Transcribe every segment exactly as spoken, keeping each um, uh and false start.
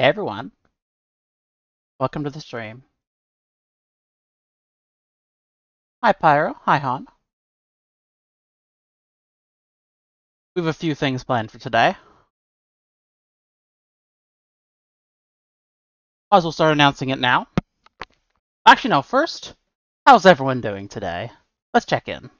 Hey everyone, welcome to the stream. Hi Pyro, hi Han. We have a few things planned for today. Might as well start announcing it now. Actually no, first, how's everyone doing today? Let's check in.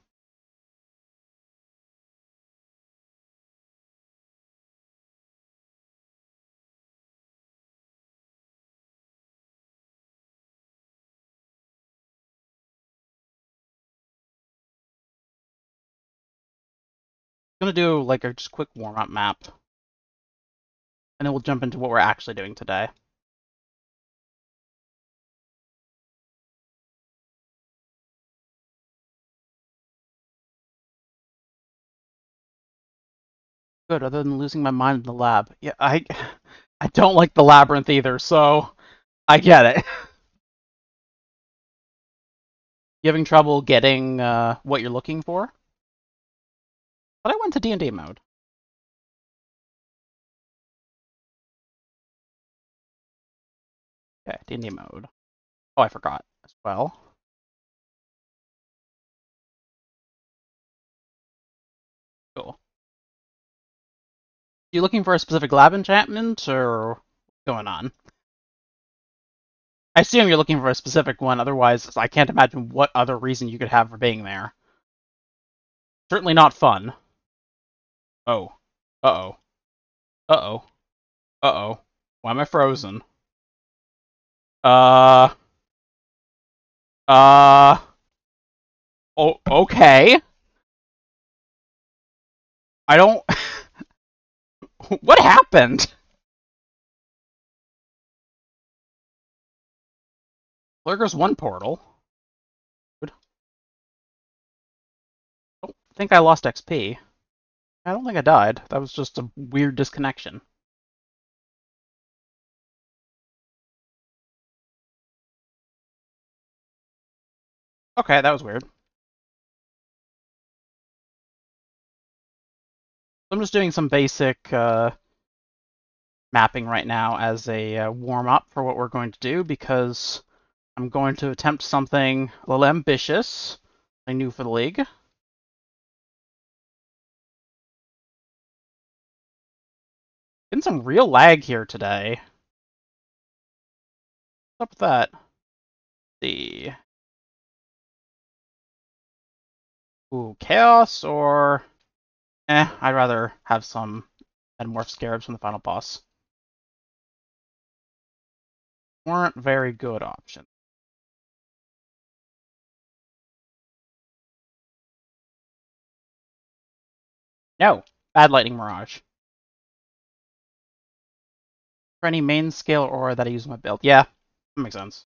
Gonna do like a just quick warm-up map, and then we'll jump into what we're actually doing today. Good, other than losing my mind in the lab. Yeah, I I don't like the labyrinth either, so I get it. You having trouble getting uh, what you're looking for? But I went to D and D mode. Okay, D and D mode. Oh, I forgot as well. Cool. You looking for a specific lab enchantment, or what's going on? I assume you're looking for a specific one, otherwise I can't imagine what other reason you could have for being there. Certainly not fun. Oh. Uh-oh. Uh-oh. Uh-oh. Why am I frozen? Uh. Uh. Oh, okay. I don't... What happened? Lurker's one portal. Good. Oh, I think I lost X P. I don't think I died. That was just a weird disconnection. Okay, that was weird. I'm just doing some basic uh, mapping right now as a uh, warm-up for what we're going to do, because I'm going to attempt something a little ambitious, I knew for the league. Getting some real lag here today. What's up with that? Let's see. Ooh, chaos or... Eh, I'd rather have some Metamorph Scarabs from the final boss. Weren't very good options. No! Bad Lightning Mirage. For any main scale aura that I use in my build. Yeah, that makes sense.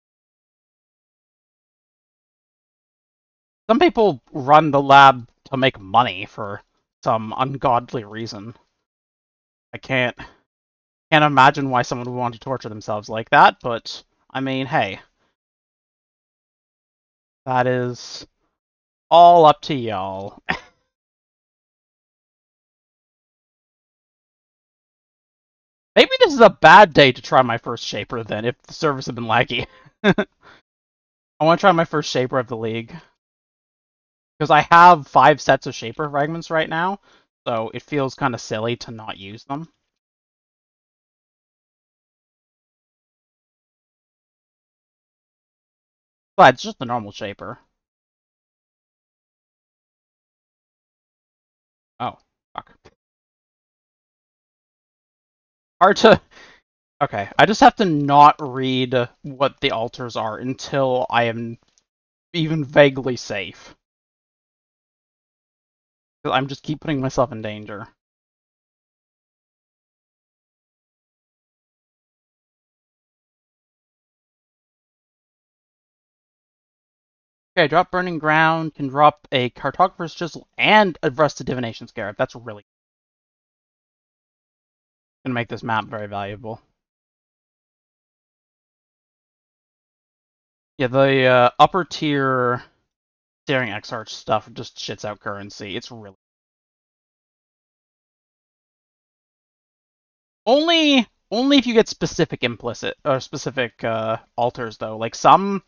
Some people run the lab to make money for some ungodly reason. I can't can't imagine why someone would want to torture themselves like that, but I mean, hey. That is all up to y'all. Maybe this is a bad day to try my first Shaper, then, if the servers have been laggy. I want to try my first Shaper of the League. Because I have five sets of Shaper fragments right now, so it feels kind of silly to not use them. But it's just the normal Shaper. Oh, fuck. Hard to... Okay, I just have to not read what the altars are until I am even vaguely safe. I'm just keep putting myself in danger. Okay, drop Burning Ground, can drop a Cartographer's Chisel and a Rusted Divination Scarab. That's really good. Gonna make this map very valuable. Yeah, the uh, upper tier Searing Exarch stuff just shits out currency. It's really only Only if you get specific implicit or specific uh, alters, though. Like some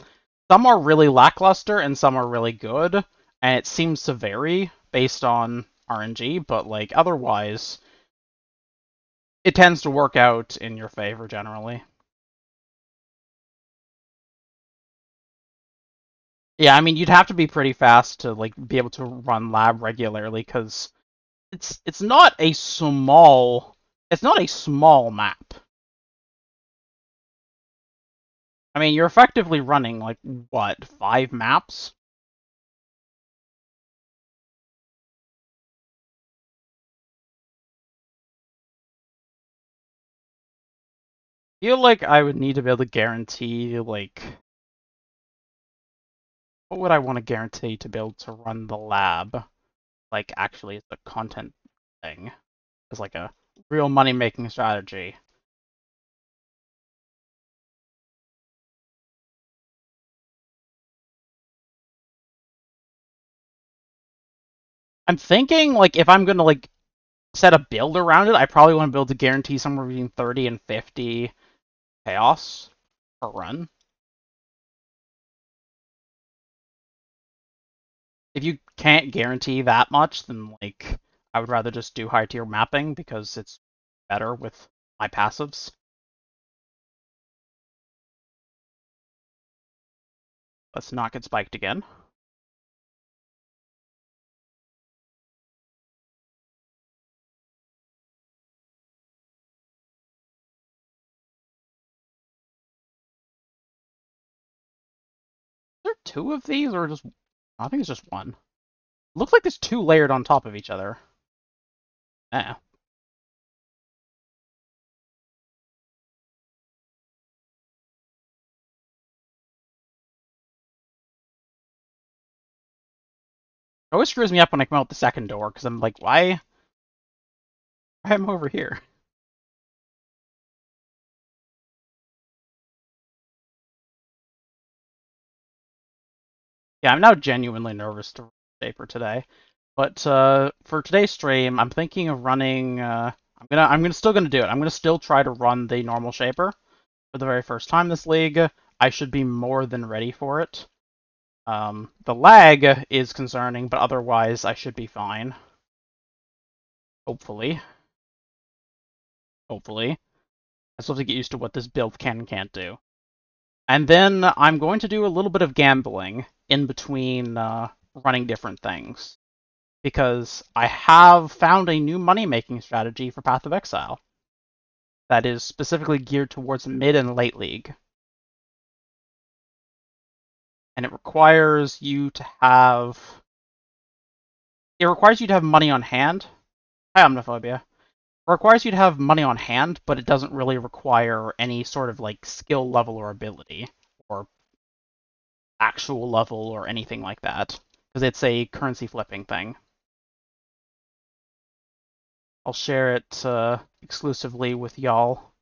some are really lackluster and some are really good, and it seems to vary based on R N G. But like otherwise, it tends to work out in your favor generally. Yeah, I mean, you'd have to be pretty fast to like be able to run lab regularly, because it's it's not a small. It's not a small map. I mean, you're effectively running, like, what, five maps? I feel like I would need to be able to guarantee, like... What would I want to guarantee to be able to run the lab? Like, actually, it's a content thing. It's like a... real money-making strategy. I'm thinking, like, if I'm gonna, like, set a build around it, I probably want to build to guarantee somewhere between thirty and fifty chaos per run. If you can't guarantee that much, then, like... I would rather just do high tier mapping because it's better with my passives. Let's not get spiked again. Is there two of these or just... I think it's just one. It looks like there's two layered on top of each other. Yeah. It always screws me up when I come out the second door, because I'm like, why? Why am I over here? Yeah, I'm now genuinely nervous to Shaper today. But uh, for today's stream, I'm thinking of running. Uh, I'm gonna. I'm gonna still gonna do it. I'm gonna still try to run the normal Shaper for the very first time this league. I should be more than ready for it. Um, the lag is concerning, but otherwise I should be fine. Hopefully. Hopefully. I still have to get used to what this build can and can't do. And then I'm going to do a little bit of gambling in between uh, running different things. Because I have found a new money-making strategy for Path of Exile that is specifically geared towards mid and late league. And it requires you to have... It requires you to have money on hand. Hi, Omniphobia. It requires you to have money on hand, but it doesn't really require any sort of like skill level or ability or actual level or anything like that. Because it's a currency flipping thing. I'll share it uh, exclusively with y'all.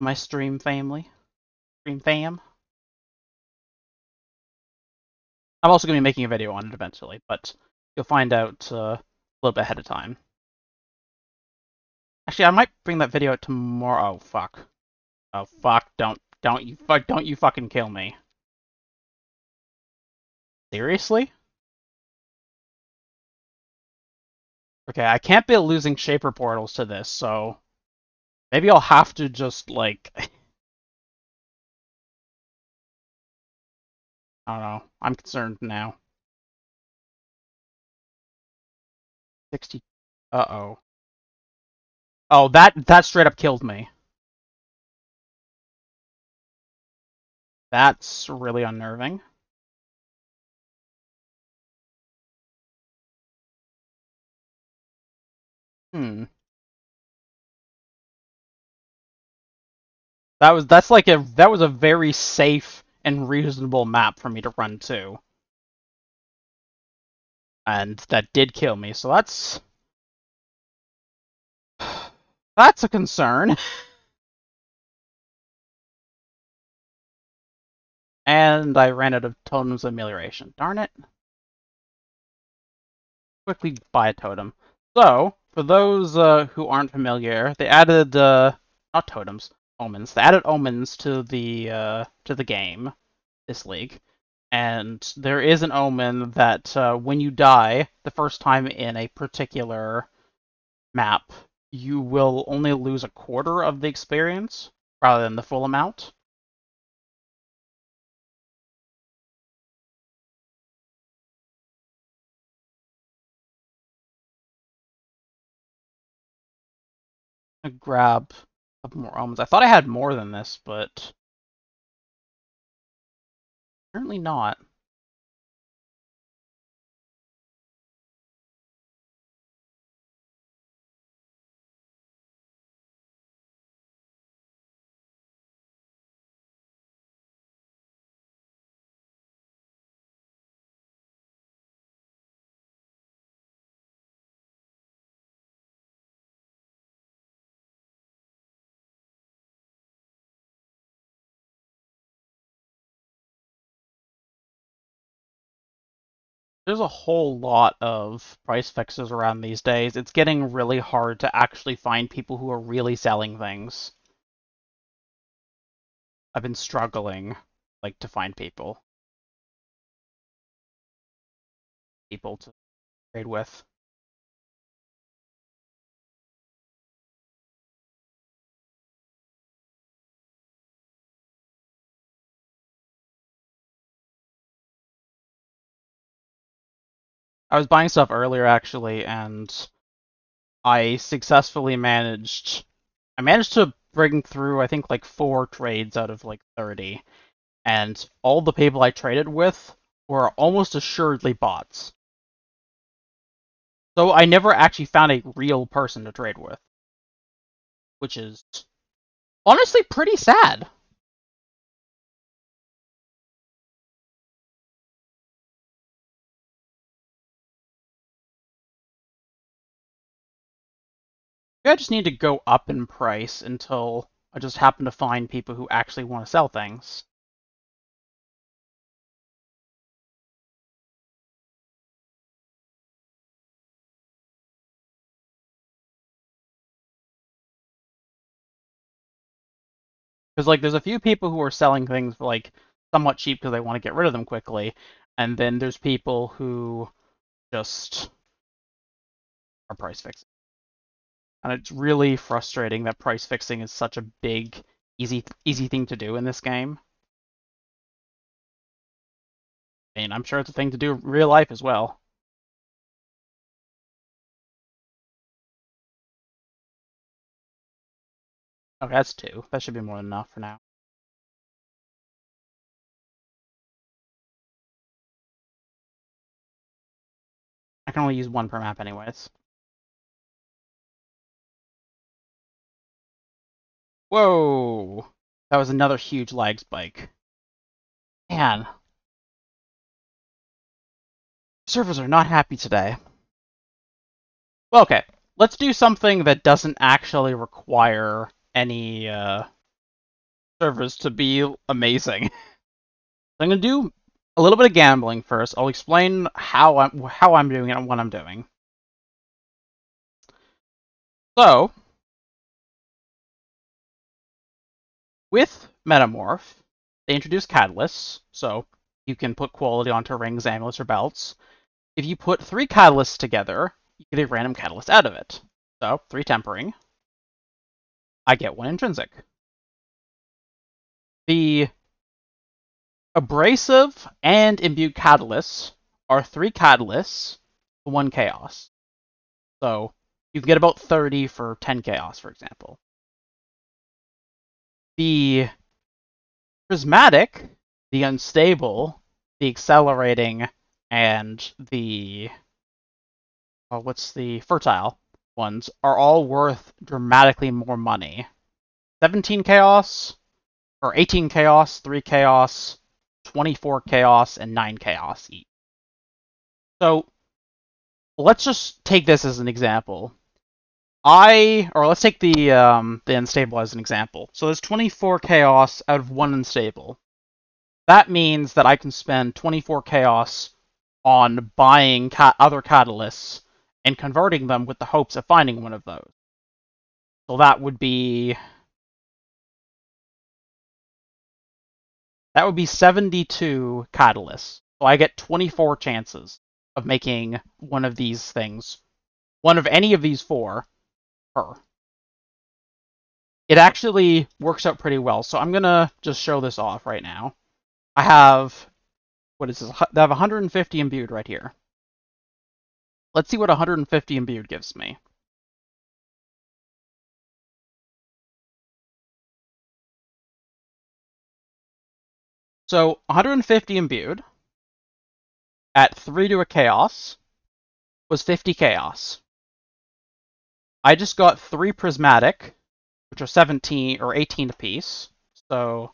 My stream family. Stream fam. I'm also going to be making a video on it eventually, but you'll find out uh, a little bit ahead of time. Actually, I might bring that video out tomorrow. Oh, fuck. Oh, fuck. Don't, don't you, fuck, don't you fucking kill me. Seriously? Okay, I can't be losing Shaper portals to this, so maybe I'll have to just, like... I don't know. I'm concerned now. sixty... Uh-oh. Oh, that, that straight up killed me. That's really unnerving. Hmm. That was that's like a that was a very safe and reasonable map for me to run to. And that did kill me, so that's that's a concern. And I ran out of totems of amelioration. Darn it. Quickly buy a totem. So For those uh, who aren't familiar, they added uh, not totems, omens. They added omens to the uh, to the game, this league, and there is an omen that uh, when you die the first time in a particular map, you will only lose a quarter of the experience rather than the full amount. I'm gonna grab a couple more omens. I thought I had more than this, but apparently not. There's a whole lot of price fixes around these days. It's getting really hard to actually find people who are really selling things. I've been struggling, like, to find people. People to trade with. I was buying stuff earlier, actually, and I successfully managed... I managed to bring through, I think, like, four trades out of, like, thirty. And all the people I traded with were almost assuredly bots. So I never actually found a real person to trade with. Which is honestly pretty sad. I just need to go up in price until I just happen to find people who actually want to sell things. Because, like, there's a few people who are selling things for, like, somewhat cheap because they want to get rid of them quickly, and then there's people who just are price fixing. And it's really frustrating that price fixing is such a big, easy, easy thing to do in this game. I mean, I'm sure it's a thing to do in real life as well. Okay, that's two. That should be more than enough for now. I can only use one per map anyways. Whoa! That was another huge lag spike. Man. Servers are not happy today. Well, okay. Let's do something that doesn't actually require any uh, servers to be amazing. So I'm going to do a little bit of gambling first. I'll explain how I'm, how I'm doing it and what I'm doing. So... with Metamorph, they introduced catalysts, so you can put quality onto rings, amulets, or belts. If you put three catalysts together, you get a random catalyst out of it. So, three tempering. I get one intrinsic. The abrasive and imbued catalysts are three catalysts for one chaos. So, you can get about thirty for ten chaos, for example. The prismatic, the unstable, the accelerating, and the oh, what's the fertile ones are all worth dramatically more money. seventeen chaos, or eighteen chaos, three chaos, twenty-four chaos, and nine chaos each. So let's just take this as an example. I, or let's take the um, the unstable as an example. So there's twenty-four chaos out of one unstable. That means that I can spend twenty-four chaos on buying ca other catalysts and converting them with the hopes of finding one of those. So that would be... That would be seventy-two catalysts. So I get twenty-four chances of making one of these things, one of any of these four, per. It actually works out pretty well. So I'm going to just show this off right now. I have, what is this? I have one hundred fifty imbued right here. Let's see what one hundred fifty imbued gives me. So one hundred fifty imbued at three to a chaos was fifty chaos. I just got three prismatic, which are seventeen or eighteen apiece. So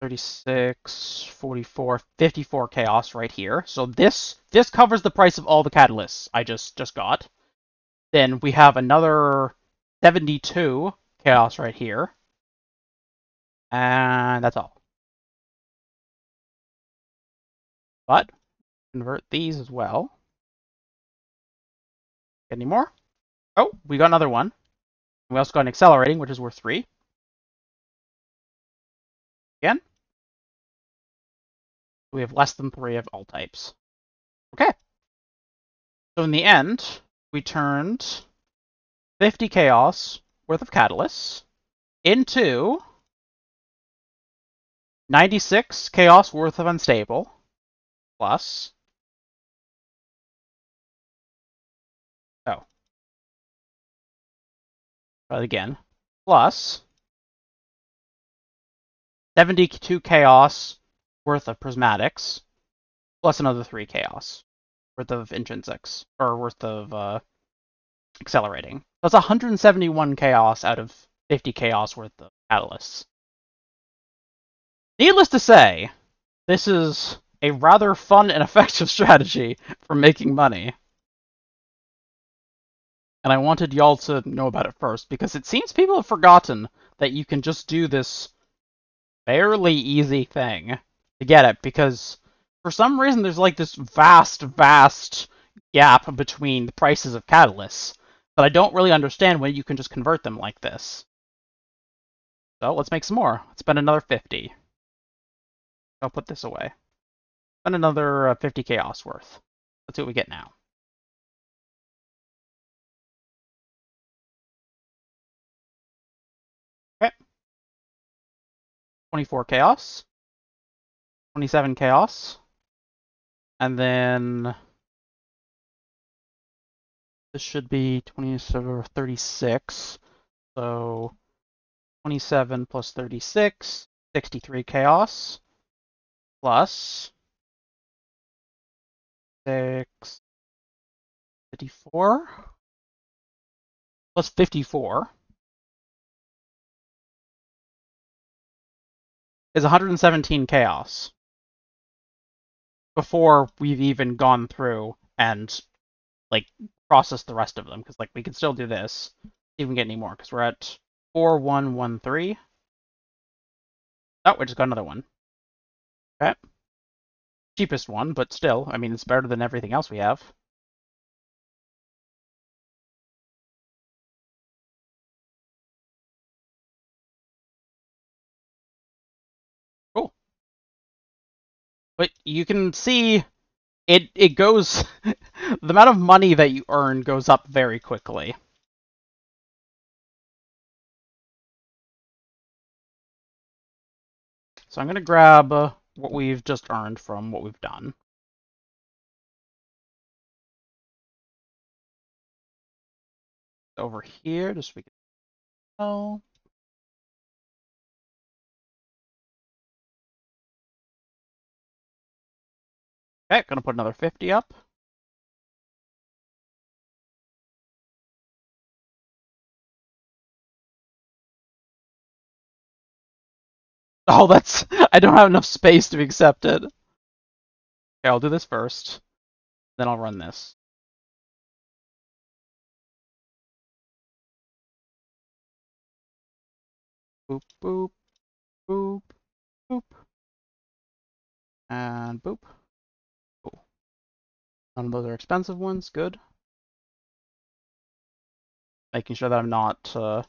thirty-six, forty-four, fifty-four chaos right here. So this this covers the price of all the catalysts I just just got. Then we have another seventy-two chaos right here. And that's all. But convert these as well. Any more? Oh, we got another one. We also got an accelerating, which is worth three. Again. We have less than three of all types. Okay. So in the end, we turned fifty chaos worth of catalysts into ninety-six chaos worth of unstable. Plus, oh, but again, plus seventy-two chaos worth of prismatics, plus another three chaos worth of intrinsics, or worth of uh, accelerating. That's one hundred seventy-one chaos out of fifty chaos worth of catalysts. Needless to say, this is a rather fun and effective strategy for making money. And I wanted y'all to know about it first, because it seems people have forgotten that you can just do this fairly easy thing to get it, because for some reason there's like this vast, vast gap between the prices of catalysts, but I don't really understand when you can just convert them like this. So let's make some more. Let's spend another fifty. I'll put this away. And another uh, fifty chaos worth. Let's see what we get now. Okay. twenty-four chaos. twenty-seven chaos. And then this should be twenty-seven or thirty-six. So twenty-seven plus thirty-six, sixty-three chaos plus fifty-four plus fifty-four is one hundred seventeen chaos before we've even gone through and like processed the rest of them, because like we can still do this, even get any more, because we're at four one one three. Oh, we just got another one. Okay. Cheapest one, but still, I mean, it's better than everything else we have. Cool. But you can see it, it goes, the amount of money that you earn goes up very quickly. So I'm going to grab Uh, what we've just earned from what we've done. Over here, just so we can... Oh. Okay, gonna put another fifty up. Oh, that's... I don't have enough space to be accepted. Okay, I'll do this first. Then I'll run this. Boop, boop, boop, boop. And boop. Cool. None of those are expensive ones. Good. making sure that I'm not uh,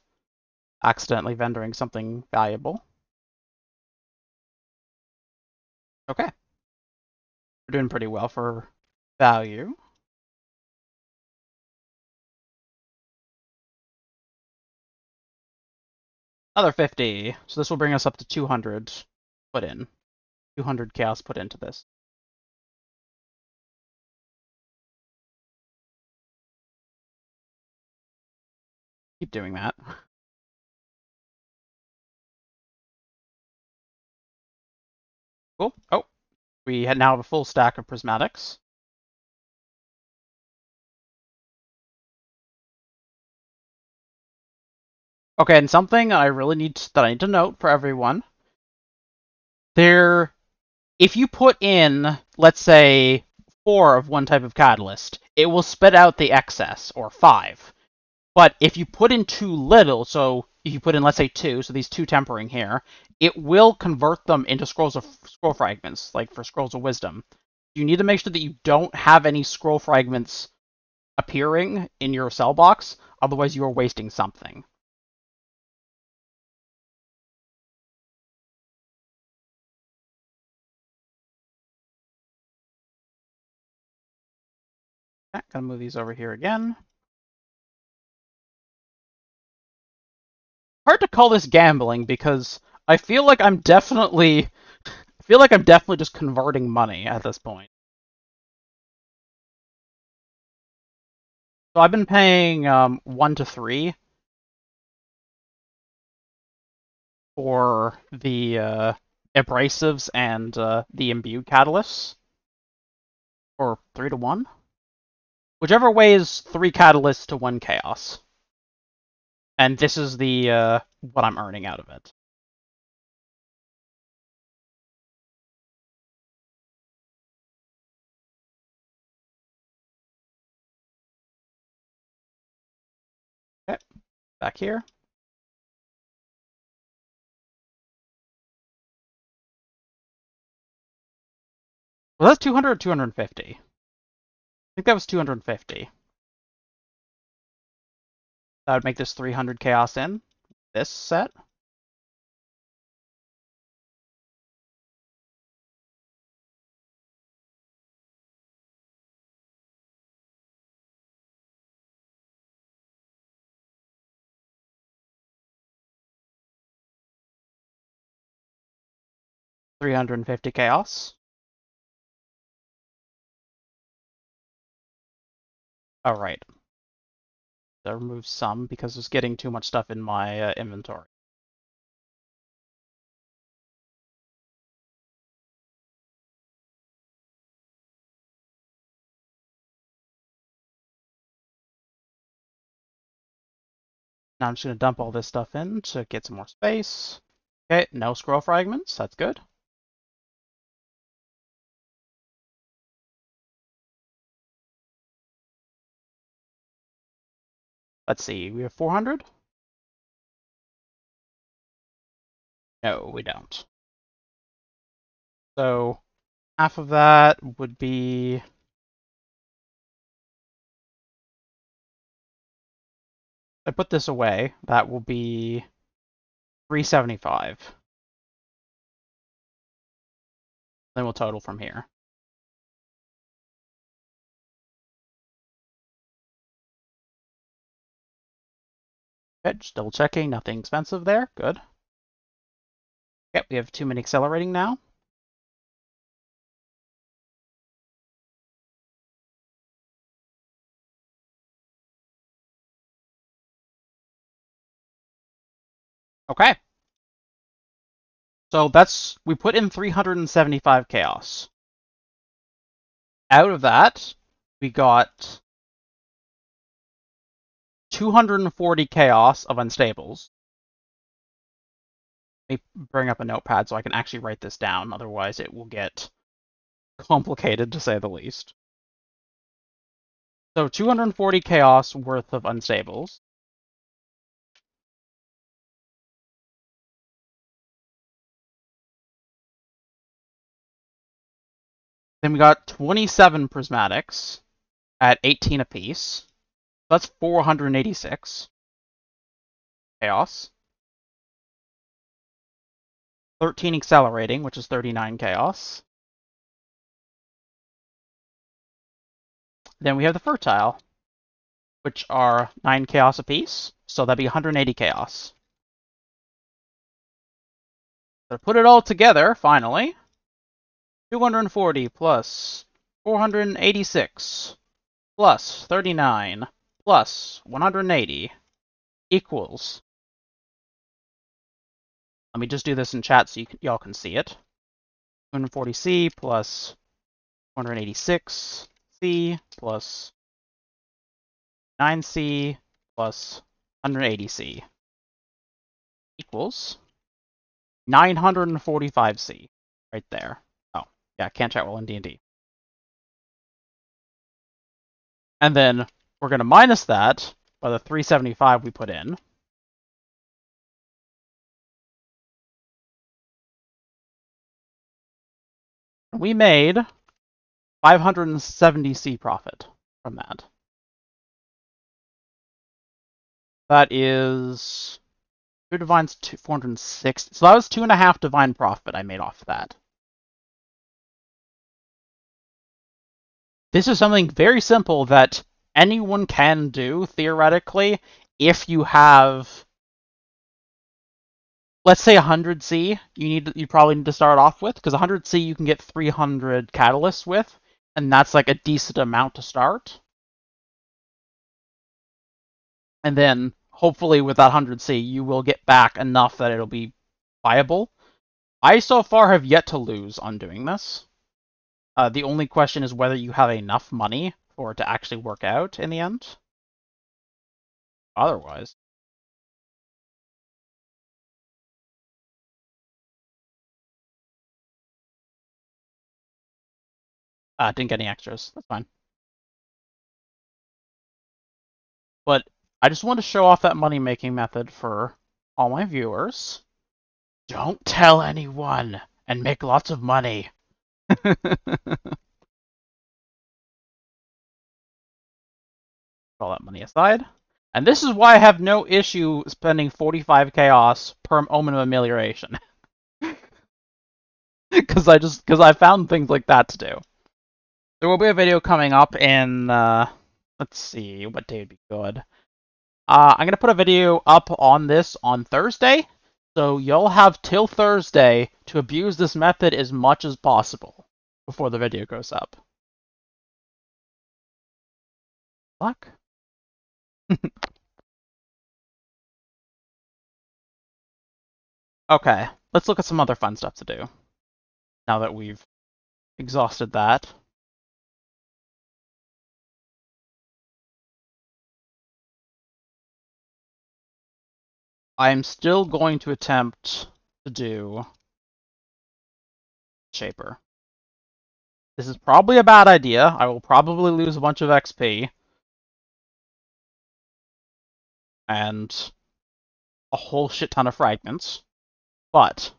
accidentally vendoring something valuable. Okay. We're doing pretty well for value. Another fifty. So this will bring us up to two hundred put in. two hundred chaos put into this. Keep doing that. Cool. Oh, we now have a full stack of prismatics. Okay, and something I really need to, that I need to note for everyone. There, if you put in, let's say, four of one type of catalyst, it will spit out the excess, or five. But if you put in too little, so if you put in, let's say, two, so these two tempering here, it will convert them into scrolls of scroll fragments, like for scrolls of wisdom. You need to make sure that you don't have any scroll fragments appearing in your cell box, otherwise you are wasting something. Okay, gonna move these over here again. Hard to call this gambling because I feel like I'm definitely I feel like I'm definitely just converting money at this point. So I've been paying um, one to three for the uh, abrasives and uh, the imbued catalysts, or three to one, whichever way is three catalysts to one chaos. And this is the uh, what I'm earning out of it. Okay, back here. Was that two hundred or two hundred fifty? I think that was two hundred fifty. That would make this three hundred chaos in this set. three hundred fifty chaos. All right. I removed some because it's getting too much stuff in my uh, inventory. Now I'm just going to dump all this stuff in to get some more space. Okay, no scroll fragments. That's good. Let's see, we have four hundred? No, we don't. So half of that would be... If I put this away, that will be three seventy-five. Then we'll total from here. Just double checking, nothing expensive there. Good. Yep, we have too many accelerating now. Okay. So that's, we put in three hundred seventy-five chaos. Out of that, we got two hundred forty chaos of unstables. Let me bring up a notepad so I can actually write this down, otherwise it will get complicated to say the least. So two hundred forty chaos worth of unstables. Then we got twenty-seven prismatics at eighteen apiece. That's four hundred eighty-six. chaos. thirteen accelerating, which is thirty-nine chaos. Then we have the fertile, which are nine chaos apiece, so that'd be one hundred eighty chaos. So put it all together, finally, two hundred forty plus four hundred eighty-six plus thirty-nine plus one hundred eighty equals. Let me just do this in chat so y'all can see it. two hundred forty C plus one hundred eighty-six C plus nine C plus one hundred eighty C equals nine hundred forty-five C right there. Oh, yeah, can't chat while in D and D. And then we're going to minus that by the three seventy-five we put in. We made five hundred seventy C profit from that. That is two divines, two, four hundred sixty. So that was two and a half divine profit I made off that. This is something very simple that anyone can do, theoretically, if you have, let's say, one hundred C. You need you probably need to start off with, because one hundred C you can get three hundred catalysts with, and that's like a decent amount to start. And then, hopefully, with that one hundred C, you will get back enough that it'll be viable. I, so far, have yet to lose on doing this. Uh, the only question is whether you have enough money for it to actually work out in the end. Otherwise. Uh, didn't get any extras. That's fine. But I just want to show off that money-making method for all my viewers. Don't tell anyone and make lots of money. All that money aside. And this is why I have no issue spending forty-five chaos per omen of amelioration. Because I just because I found things like that to do. There will be a video coming up in uh, let's see what day would be good. Uh, I'm gonna put a video up on this on Thursday. So you'll have till Thursday to abuse this method as much as possible before the video goes up. Luck. Okay, let's look at some other fun stuff to do now that we've exhausted that. I'm still going to attempt to do Shaper. This is probably a bad idea. I will probably lose a bunch of X P. And a whole shit ton of fragments. But.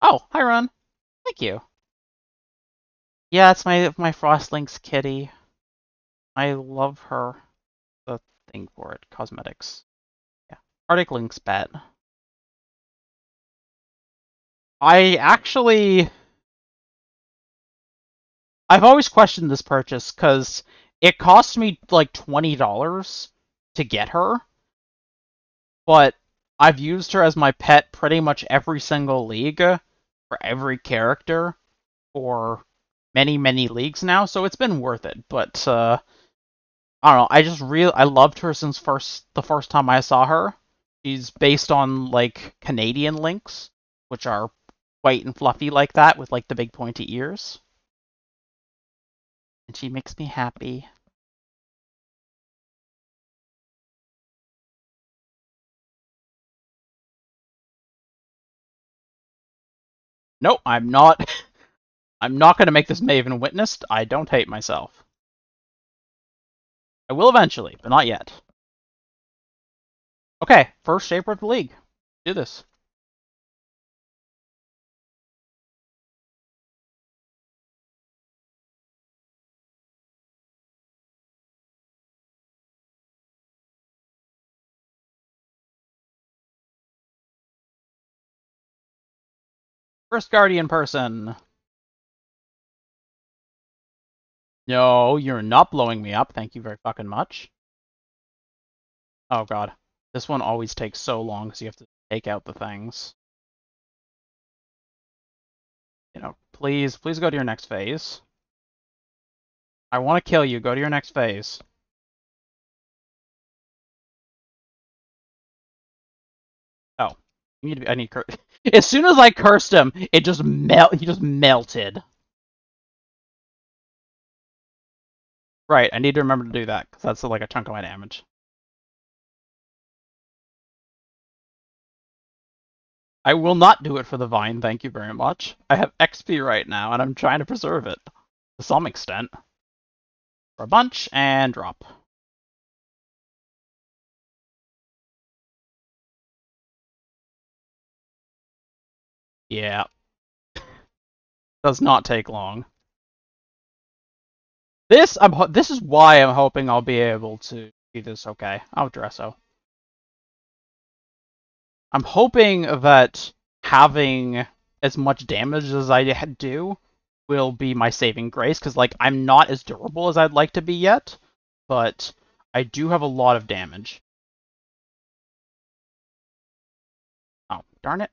Oh, hi, Ron. Thank you. Yeah, it's my, my Frost Lynx kitty. I love her. The thing for it. Cosmetics. Arctic Lynx pet. I actually... I've always questioned this purchase, because it cost me like twenty dollars to get her. But I've used her as my pet pretty much every single league, for every character, for many, many leagues now, so it's been worth it. But, uh, I don't know, I just really... I loved her since first the first time I saw her. She's based on, like, Canadian lynx, which are white and fluffy like that, with, like, the big pointy ears. And she makes me happy. No, I'm not... I'm not going to make this Maven witnessed. I don't hate myself. I will eventually, but not yet. Okay, first Shaper of the league. Do this. First Guardian person. No, you're not blowing me up. Thank you very fucking much. Oh god. This one always takes so long because you have to take out the things. You know, please, please go to your next phase. I want to kill you. Go to your next phase. Oh. You need to be, I need cur- As soon as I cursed him, it just melt. He just melted. Right, I need to remember to do that, because that's like a chunk of my damage. I will not do it for the vine, thank you very much. I have X P right now, and I'm trying to preserve it, to some extent. For a bunch, and drop. Yeah. Does not take long. This I'm ho this is why I'm hoping I'll be able to do this okay. I'll Dresso. I'm hoping that having as much damage as I do will be my saving grace, because like I'm not as durable as I'd like to be yet, but I do have a lot of damage. Oh, darn it.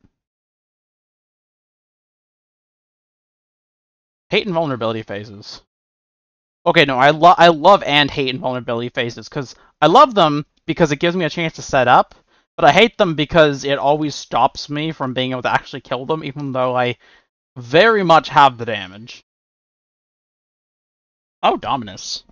Hate and vulnerability phases. Okay, no, I, lo I love and hate and vulnerability phases, because I love them because it gives me a chance to set up, but I hate them because it always stops me from being able to actually kill them, even though I very much have the damage. Oh, Dominus.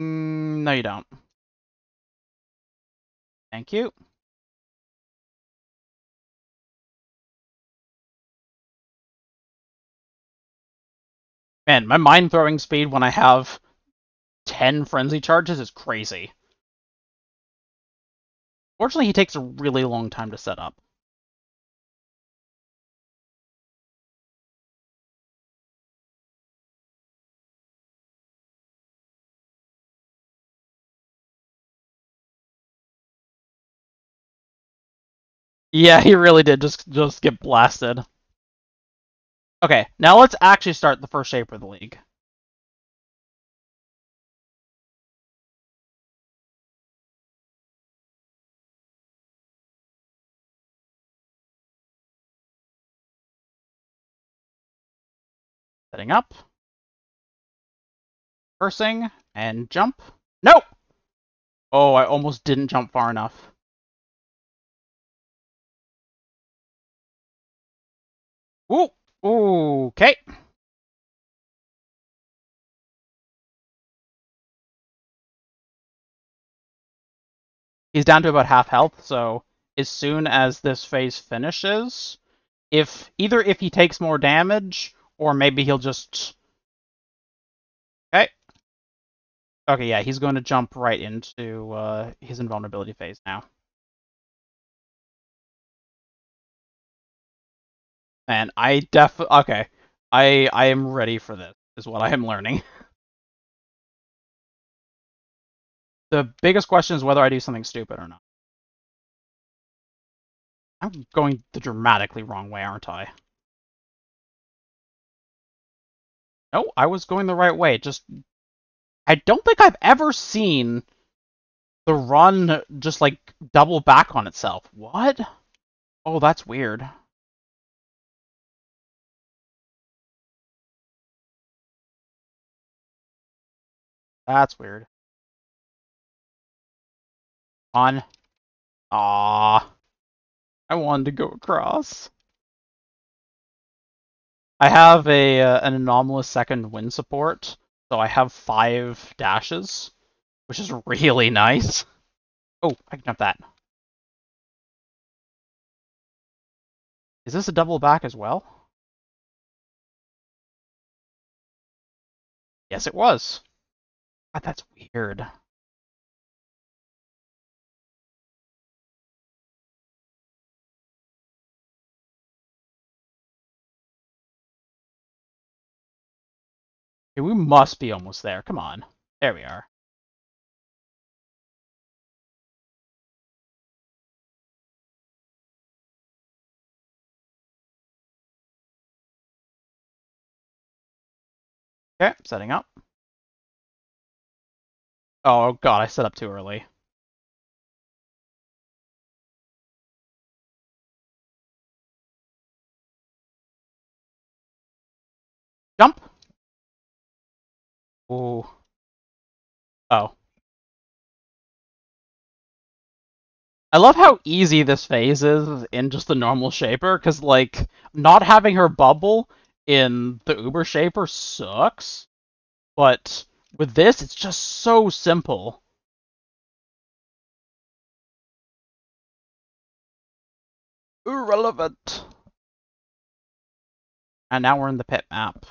Mm, no, you don't. Thank you. Man, my mind-throwing speed when I have ten frenzy charges is crazy. Fortunately, he takes a really long time to set up. Yeah, he really did just just get blasted. Okay, now let's actually start the first Shaper of the League. Setting up. Cursing and jump. No! Oh, I almost didn't jump far enough. Ooh, okay. He's down to about half health, so as soon as this phase finishes, if either if he takes more damage, or maybe he'll just... Okay. Okay, yeah, he's going to jump right into uh, his invulnerability phase now. And I def okay, I I am ready for this, is what I am learning. The biggest question is whether I do something stupid or not. I'm going the dramatically wrong way, aren't I? No, I was going the right way. Just I don't think I've ever seen the run just like double back on itself. What? Oh, that's weird. That's weird. On. Aww. I wanted to go across. I have a uh, an anomalous second wind support, so I have five dashes, which is really nice. Oh, I can jump that. Is this a double back as well? Yes, it was. God, that's weird. Okay, we must be almost there. Come on. There we are. Okay, setting up. Oh god, I set up too early. Jump. Ooh. Oh. I love how easy this phase is in just the normal Shaper, because, like, not having her bubble in the Uber Shaper sucks, but with this, it's just so simple. Irrelevant. And now we're in the pit map.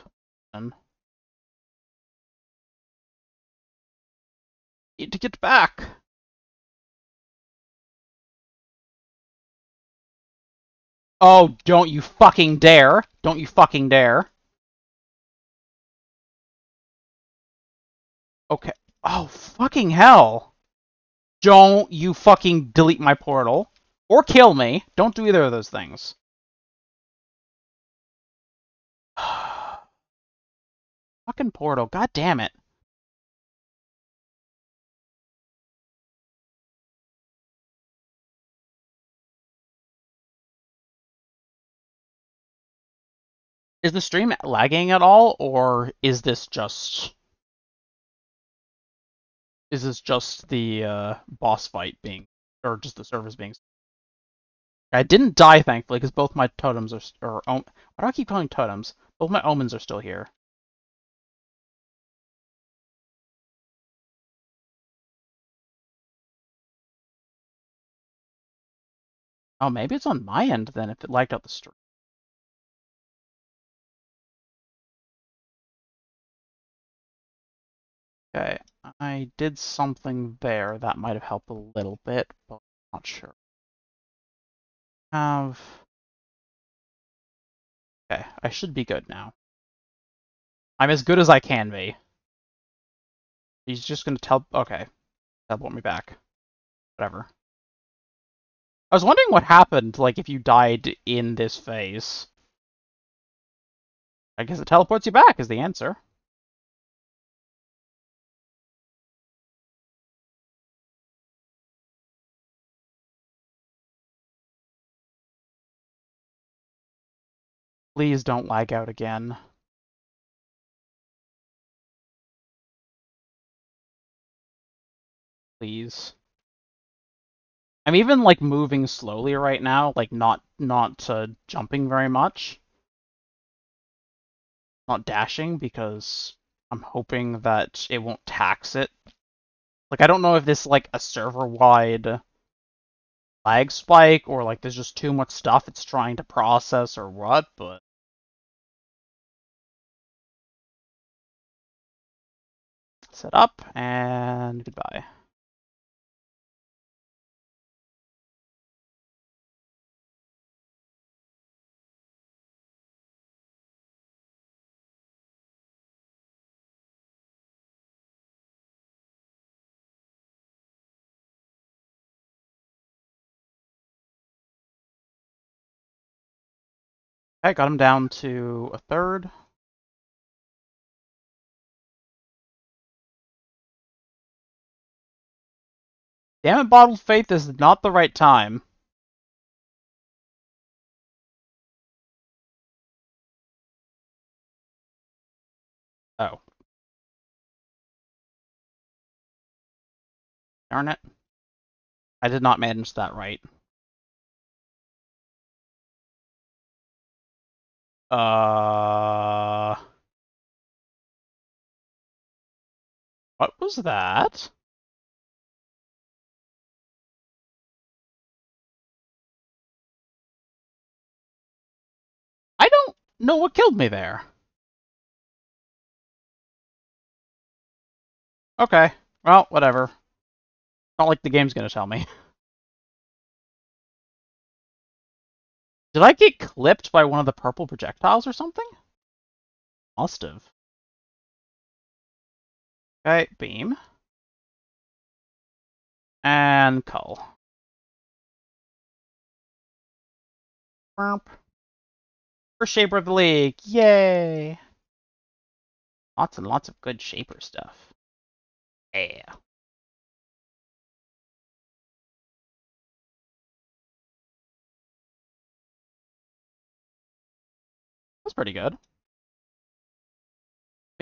Need to get back. Oh, don't you fucking dare. Don't you fucking dare. Okay. Oh, fucking hell. Don't you fucking delete my portal. Or kill me. Don't do either of those things. Fucking portal. God damn it. Is the stream lagging at all, or is this just is this just the uh, boss fight being, or just the servers being? I didn't die, thankfully, because both my totems are, or why do I keep calling totems? Both my omens are still here. Oh, maybe it's on my end then if it lagged out the stream. Okay, I did something there that might have helped a little bit, but I'm not sure. Have... Okay, I should be good now. I'm as good as I can be. He's just gonna tell... Okay, teleport me back. Whatever. I was wondering what happened, like, if you died in this phase. I guess it teleports you back is the answer. Please don't lag out again. Please. I'm even, like, moving slowly right now, like, not not uh, jumping very much. Not dashing, because I'm hoping that it won't tax it. Like, I don't know if this is, like, a server-wide lag spike, or, like, there's just too much stuff it's trying to process or what, but... Set up, and goodbye. I got him down to a third. Damn it, Bottled Faith, this is not the right time. Oh. Darn it. I did not manage that right. Uh, what was that? I don't know what killed me there. Okay, well, whatever. Not like the game's gonna tell me. Did I get clipped by one of the purple projectiles or something? Must have. Okay, beam. And cull. First shaper of the league. Yay! Lots and lots of good shaper stuff. Yeah. That's pretty good. I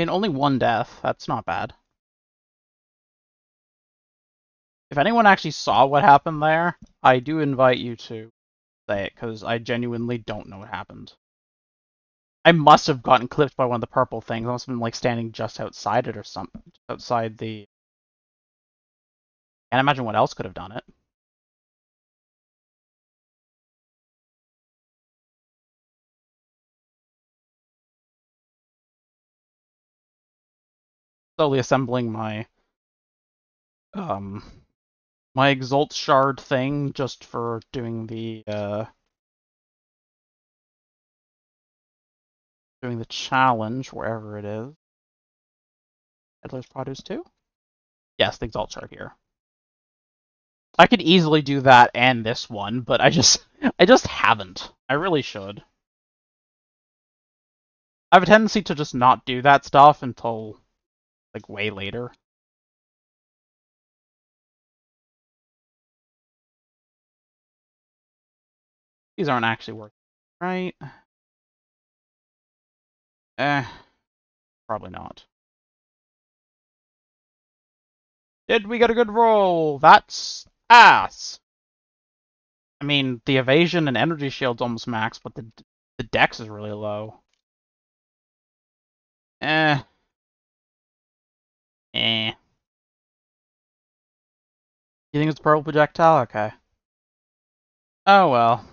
mean, only one death. That's not bad. If anyone actually saw what happened there, I do invite you to say it, because I genuinely don't know what happened. I must have gotten clipped by one of the purple things. I must have been, like, standing just outside it or something. Outside the... Can't imagine what else could have done it. Slowly assembling my um my exalt shard thing just for doing the uh doing the challenge wherever it is. Peddler's Produce too? Yes, the exalt shard here. I could easily do that and this one, but I just I just haven't. I really should. I have a tendency to just not do that stuff until like way later. These aren't actually working, right? Eh, probably not. Did we get a good roll? That's ass. I mean, the evasion and energy shield's almost max, but the the dex is really low. Eh. Eh. You think it's a purple projectile? Okay. Oh well.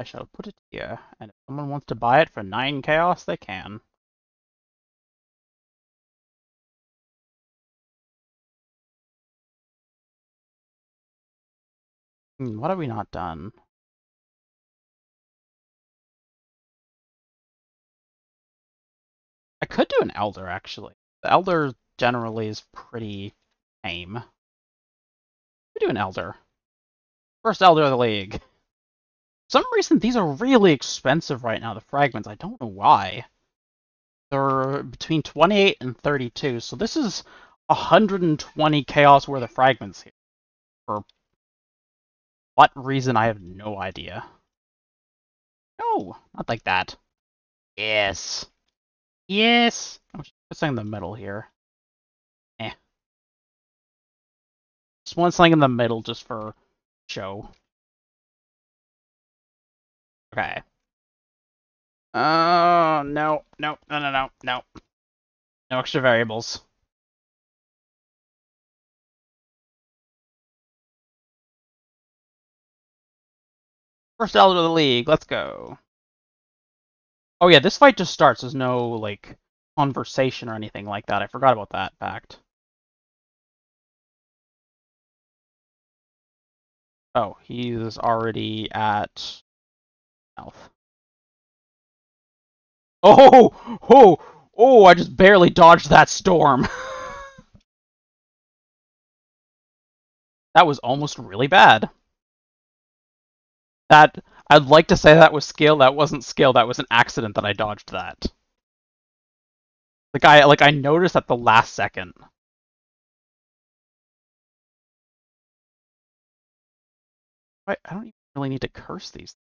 I shall put it here, and if someone wants to buy it for nine chaos, they can. What have we not done? I could do an Elder, actually. The Elder generally is pretty tame. We do an Elder. First Elder of the League. For some reason, these are really expensive right now, the fragments. I don't know why. They're between twenty-eight and thirty-two, so this is one hundred twenty chaos worth of fragments here. For what reason, I have no idea. No, not like that. Yes. Yes! I'm just saying in the middle here. Eh. Just one slang in the middle just for show. Okay. Oh, uh, no, no, no, no, no, no. No extra variables. First Elder of the League, let's go. Oh yeah, this fight just starts. There's no, like, conversation or anything like that. I forgot about that fact. Oh, he's already at health. Oh, oh, oh, I just barely dodged that storm. That was almost really bad. That, I'd like to say that was skill. That wasn't skill. That was an accident that I dodged that. Like I, like I noticed at the last second. I, I don't even really need to curse these.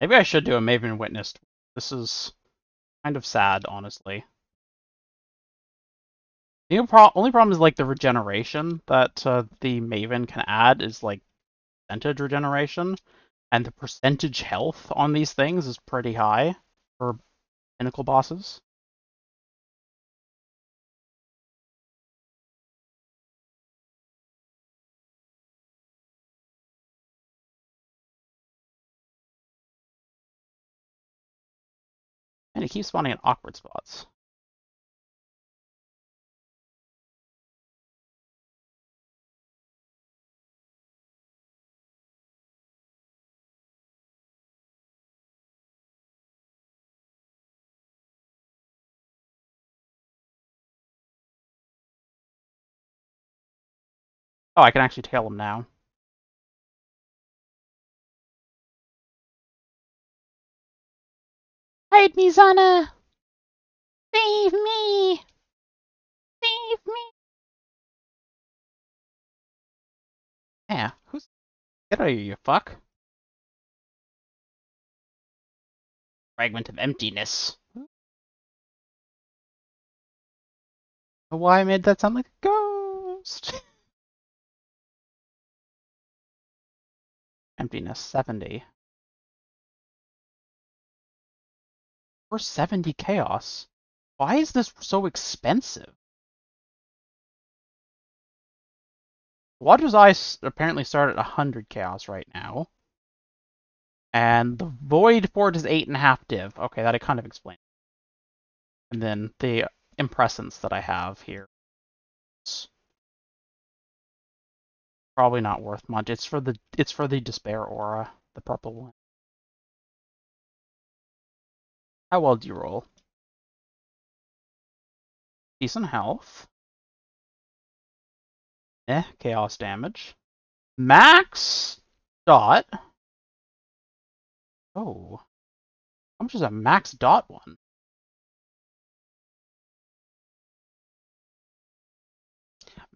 Maybe I should do a Maven Witnessed. This is kind of sad, honestly. The only problem is, like, the regeneration that uh, the Maven can add is, like, percentage regeneration, and the percentage health on these things is pretty high for pinnacle bosses. And it keeps spawning in awkward spots. Oh, I can actually tail him now. Hide me, Zana! Save me! Save me! Yeah, who's... Get out of here, you fuck. Fragment of emptiness. Why I made that sound like a ghost? Emptiness, seventy. We're seventy chaos. Why is this so expensive? Waters Eye apparently start at one hundred chaos right now. And the Void Fort is eight point five div. Okay, that I kind of explained. And then the Impressence that I have here. Probably not worth much. It's for the it's for the Despair Aura, the purple one. How well do you roll? Decent health. Eh, chaos damage. Max dot. Oh. How much is a max dot one?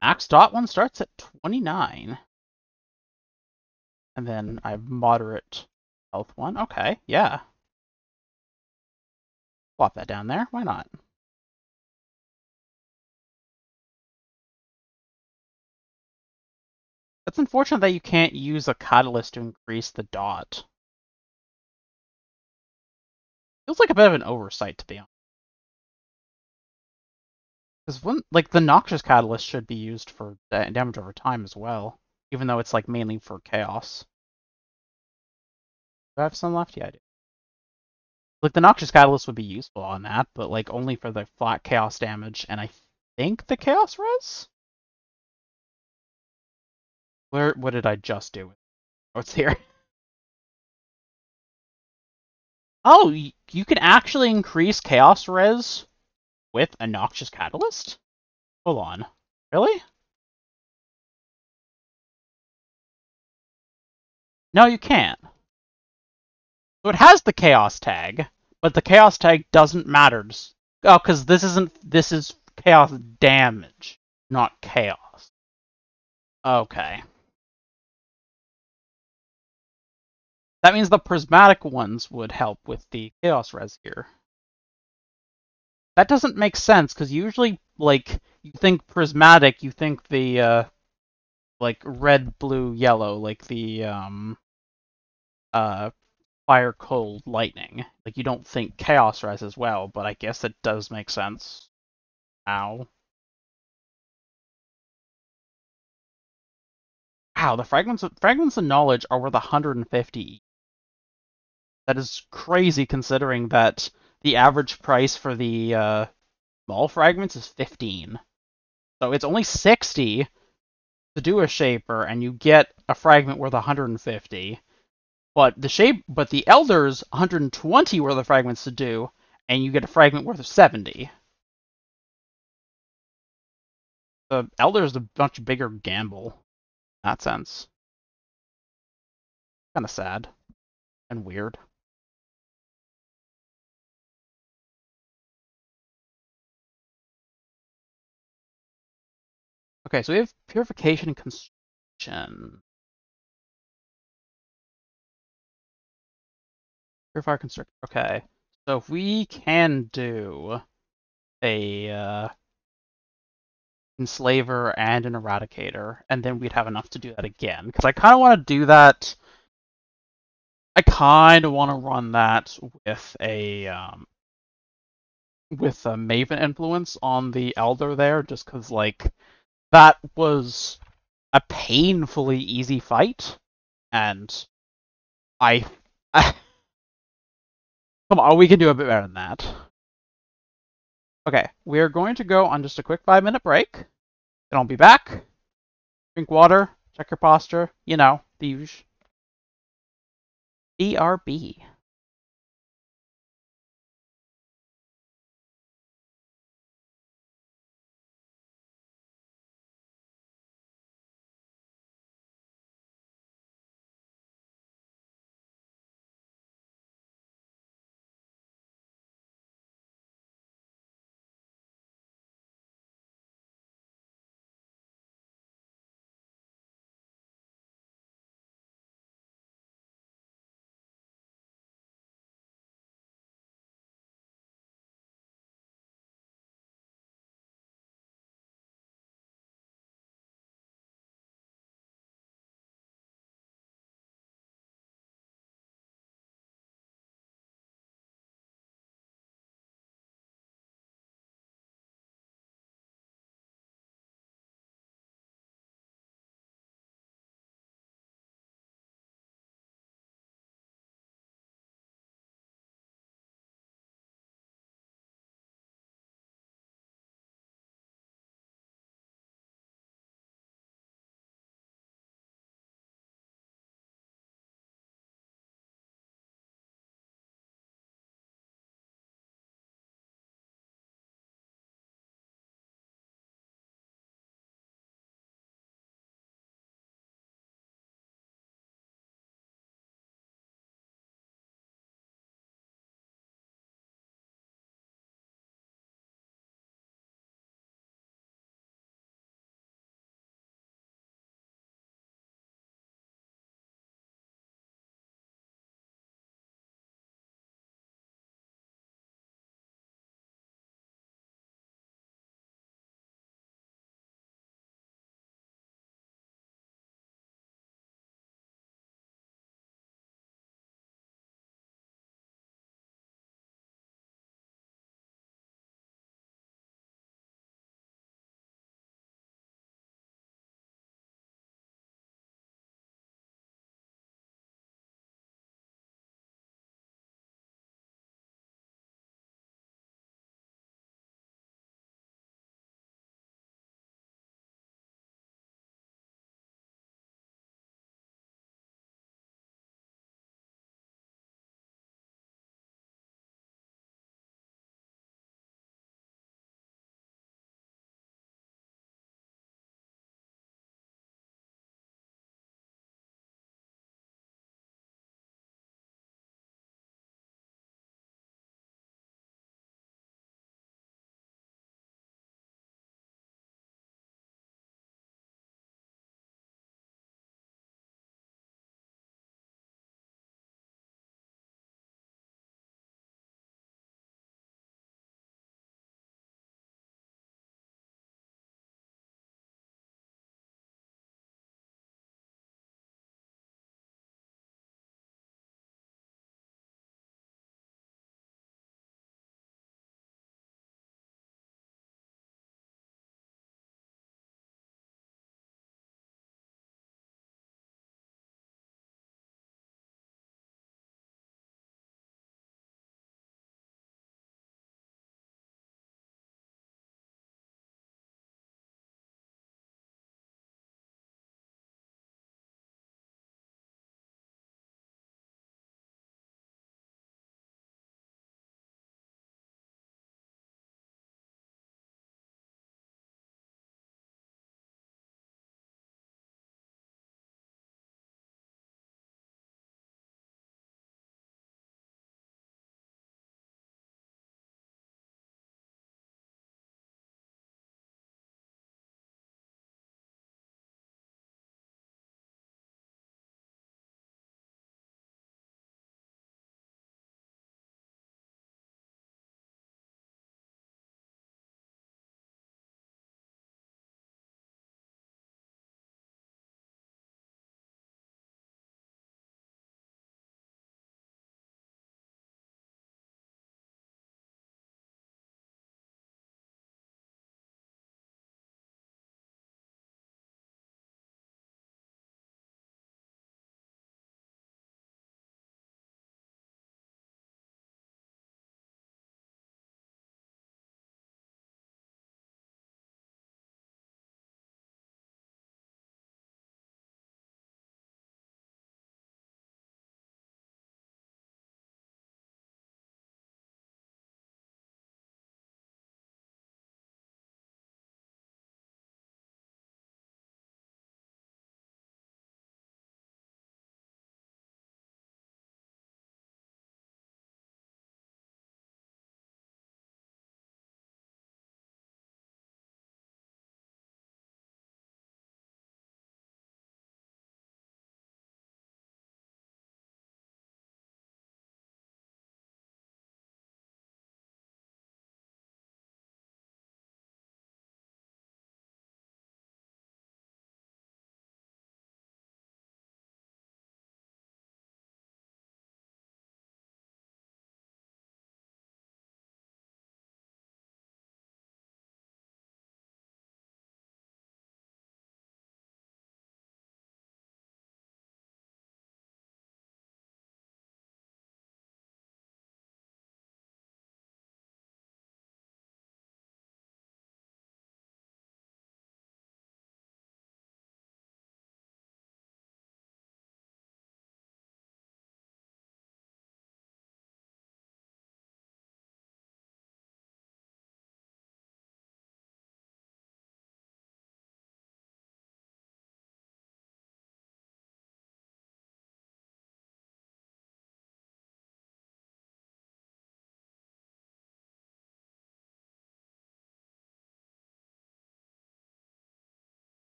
Max dot one starts at twenty-nine. And then I have moderate health one. Okay, yeah. Plop that down there. Why not? It's unfortunate that you can't use a catalyst to increase the dot. Feels like a bit of an oversight, to be honest. Because when, like, the Noxious Catalyst should be used for da damage over time as well, even though it's like mainly for chaos. Do I have some left? Yeah, I do. Like, the Noxious Catalyst would be useful on that, but like only for the flat chaos damage, and I think the chaos res? Where, what did I just do? Oh, it's here. Oh, you can actually increase chaos res with a Noxious Catalyst? Hold on. Really? No, you can't. So it has the chaos tag, but the chaos tag doesn't matter. Oh, because this isn't, this is chaos damage, not chaos. Okay. That means the prismatic ones would help with the chaos res here. That doesn't make sense, because usually, like, you think prismatic, you think the, uh, like, red, blue, yellow, like the, um, uh, fire, cold, lightning. Like, you don't think chaos res as well, but I guess it does make sense. Ow. Wow, the fragments of, fragments of knowledge are worth one hundred fifty. That is crazy, considering that the average price for the uh, mall fragments is fifteen. So it's only sixty to do a shaper, and you get a fragment worth one hundred fifty. But the shape, but the elders, one hundred twenty were the fragments to do, and you get a fragment worth of seventy. The elder is a much bigger gamble in that sense. Kind of sad and weird. Okay, so we have purification and constriction. Purify constrict. Okay, so if we can do a uh, enslaver and an eradicator, and then we'd have enough to do that again. Because I kind of want to do that. I kind of want to run that with a um, with a Maven influence on the elder there, just because like. That was a painfully easy fight, and I, I... Come on, we can do a bit better than that. Okay, we're going to go on just a quick five-minute break, then I'll be back. Drink water, check your posture, you know, the usual. B R B.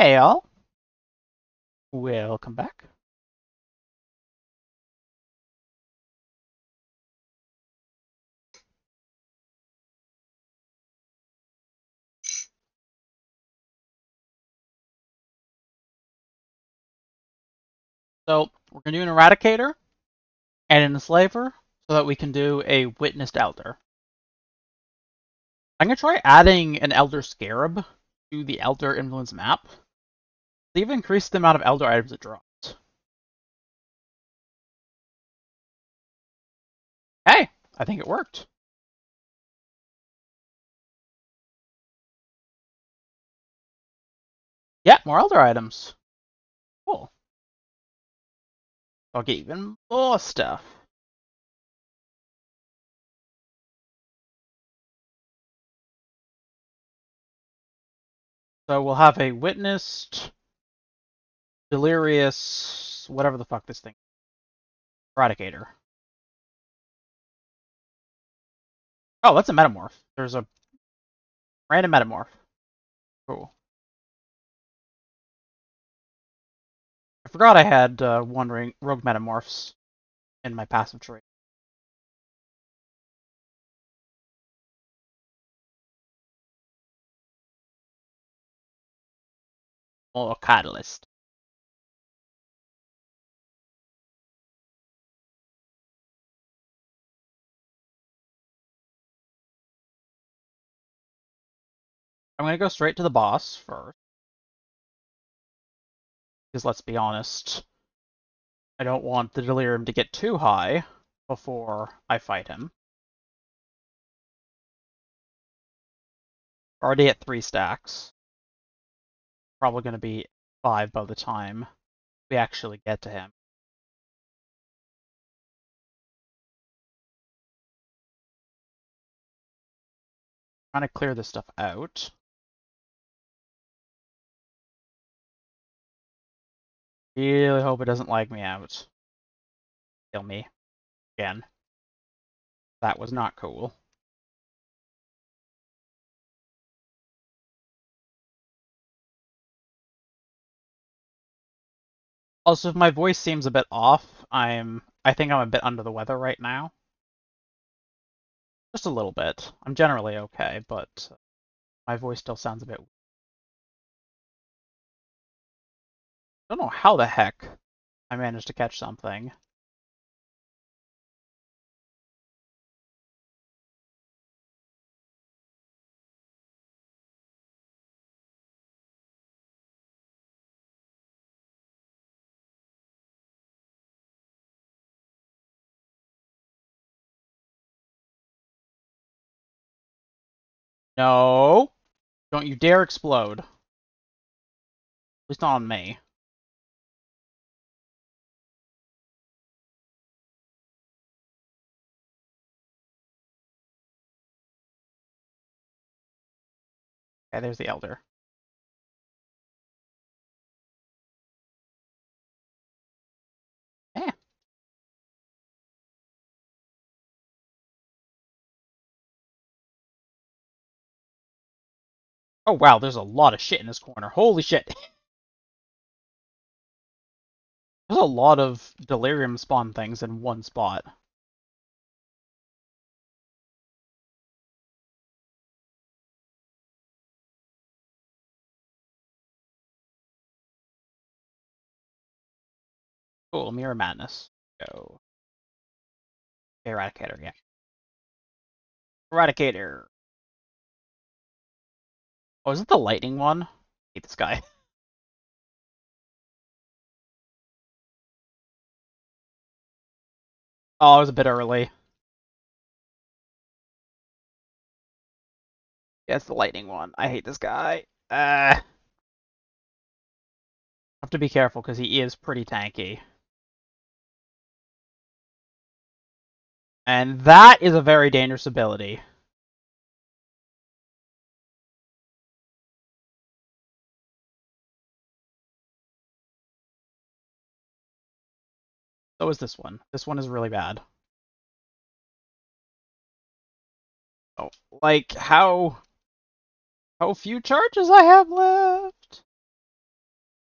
Hey all, welcome back. So we're going to do an Eradicator and an Enslaver so that we can do a Witnessed Elder. I'm going to try adding an Elder Scarab to the Elder Influence map. They've increased the amount of Elder items it drops. Hey, I think it worked. Yeah, more Elder items. Cool. I'll get even more stuff. So we'll have a Witnessed, Delirious, whatever the fuck this thing is. Eradicator. Oh, that's a Metamorph. There's a random Metamorph. Cool. I forgot I had uh, one ring, rogue Metamorphs in my passive tree. Or Catalyst. I'm going to go straight to the boss first. Because let's be honest, I don't want the Delirium to get too high before I fight him. Already at three stacks. Probably going to be five by the time we actually get to him. I'm trying to clear this stuff out. Really hope it doesn't lag me out. Kill me. Again. That was not cool. Also, if my voice seems a bit off, I'm I think I'm a bit under the weather right now. Just a little bit. I'm generally okay, but my voice still sounds a bit weird. I don't know how the heck I managed to catch something. No! Don't you dare explode. At least not on me. Okay, there's the Elder. Yeah. Oh wow, there's a lot of shit in this corner. Holy shit! There's a lot of Delirium spawn things in one spot. Cool, Mirror Madness. Go. Eradicator, yeah. Eradicator. Oh, is it the lightning one? I hate this guy. Oh, I was a bit early. Yeah, it's the lightning one. I hate this guy. Uh, have to be careful because he is pretty tanky. And that is a very dangerous ability. So is this one. This one is really bad. Oh, like how... How few charges I have left?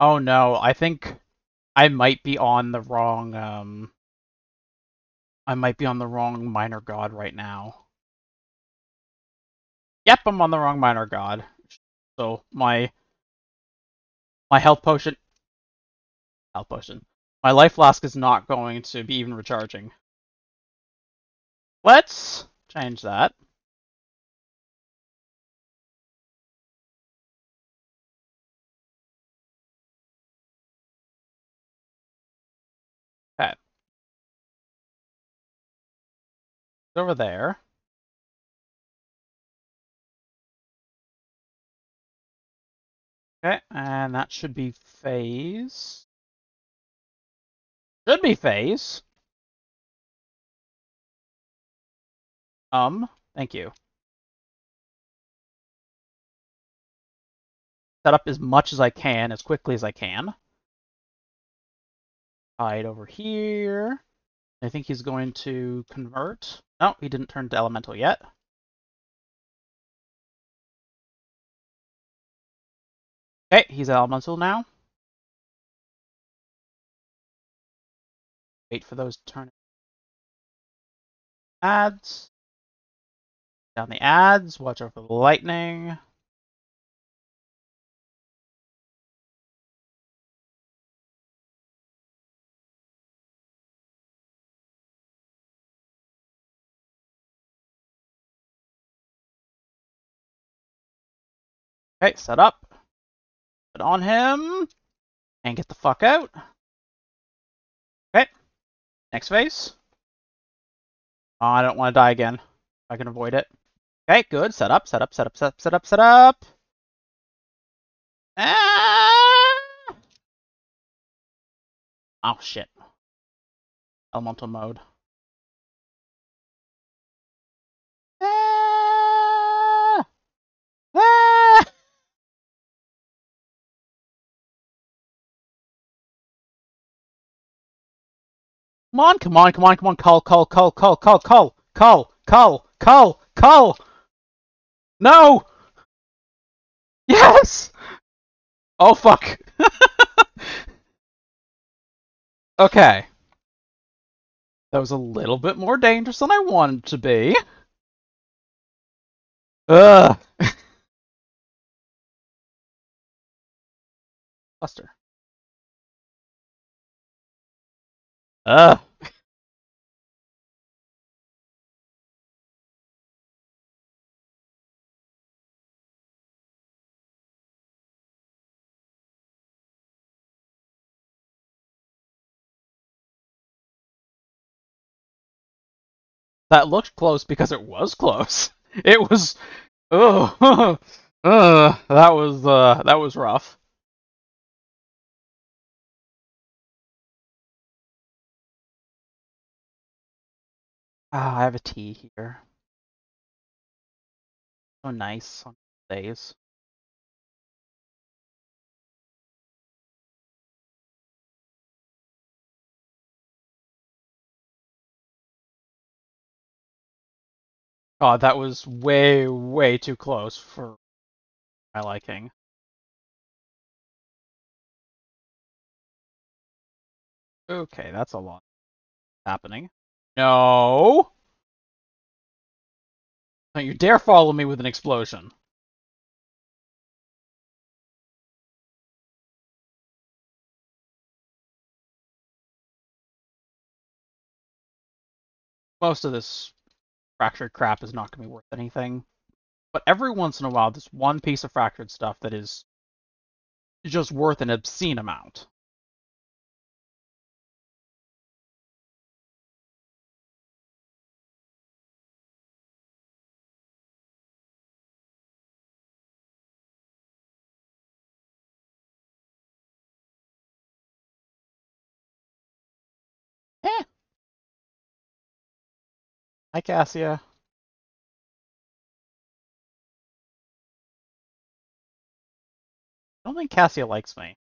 Oh no, I think I might be on the wrong, um, I might be on the wrong minor god right now. Yep, I'm on the wrong minor god. So my, my health potion, health potion, my life flask is not going to be even recharging. Let's change that. Over there. Okay, and that should be phase. Should be phase. Um, thank you. Set up as much as I can, as quickly as I can. Hide over here. I think he's going to convert. No, he didn't turn to elemental yet. Okay, he's elemental now. Wait for those to turn. Adds. Down the adds. Watch out for the lightning. Okay, set up, put on him, and get the fuck out. Okay, next phase. Oh, I don't want to die again. I can avoid it. Okay, good. Set up, set up, set up, set up, set up, set up. Ah! Oh, shit. Elemental mode. Ah! Ah! Come on, come on, come on, come on, call, call, call, call, call, call, call, call, call, call. No! Yes! Oh, fuck. Okay. That was a little bit more dangerous than I wanted to be. Ugh. Cluster. Uh. That looked close because it was close. It was oh, uh, that was uh that was rough. Ah, oh, I have a T here. So nice on days. God, that was way, way too close for my liking. Okay, that's a lot happening. No! Don't you dare follow me with an explosion. Most of this fractured crap is not going to be worth anything. But every once in a while, there's one piece of fractured stuff that is just worth an obscene amount. Hi, Cassia. I don't think Cassia likes me.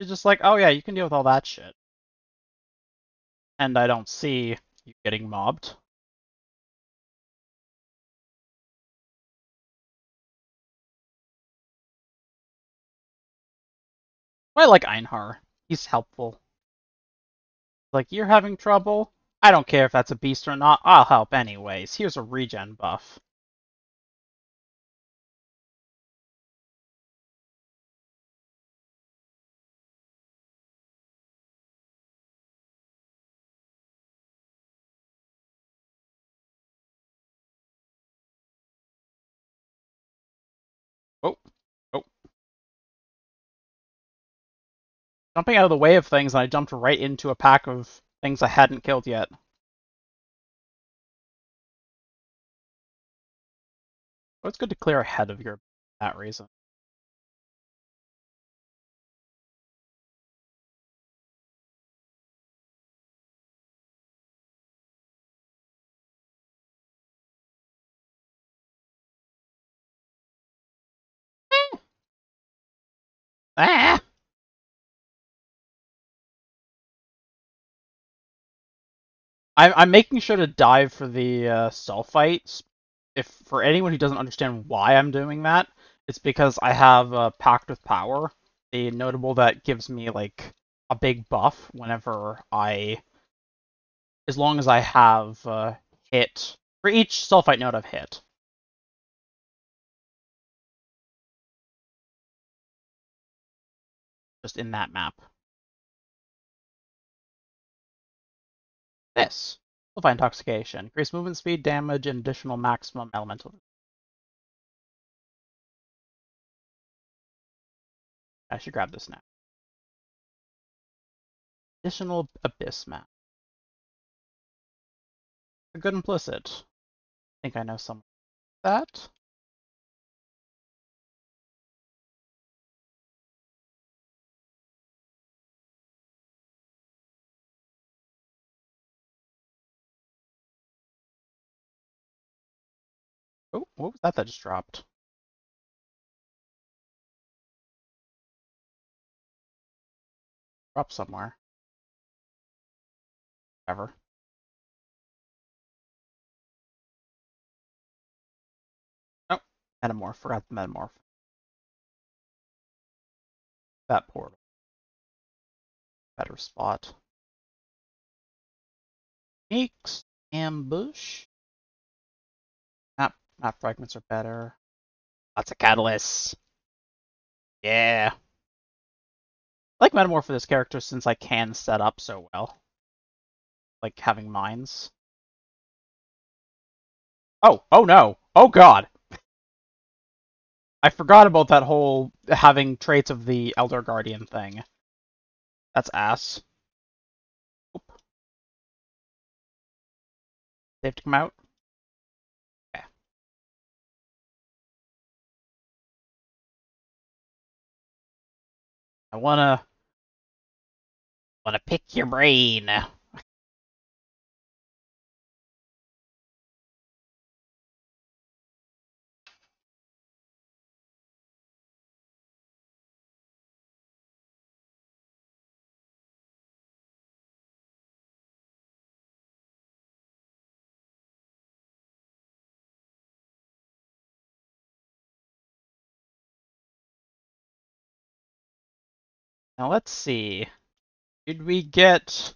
She's just like, oh yeah, you can deal with all that shit. And I don't see you getting mobbed. But I like Einhar. He's helpful. Like, you're having trouble? I don't care if that's a beast or not. I'll help anyways. Here's a regen buff. Oh, oh. Jumping out of the way of things, and I jumped right into a pack of things I hadn't killed yet. Well, it's good to clear ahead of your for that reason. Ah! I'm I'm making sure to dive for the uh, sulfites. If for anyone who doesn't understand why I'm doing that, it's because I have a Pact with Power, the notable that gives me like a big buff whenever I, as long as I have uh, hit for each sulfite node I've hit. Just in that map. This. Sulfite Intoxication. Increase movement speed, damage, and additional maximum elemental. I should grab this now. Additional Abyss map. A good implicit. I think I know some of that. Oh, what was that that just dropped? Dropped somewhere. Whatever. Oh, Metamorph. Forgot the Metamorph. That portal. Better spot. Sneaks. Ambush. Map fragments are better. Lots of catalysts. Yeah. I like Metamorph for this character since I can set up so well. Like having mines. Oh, oh no. Oh god. I forgot about that whole having traits of the Elder Guardian thing. That's ass. Oop. They have to come out. I wanna wanna pick your brain. Now let's see. Did we get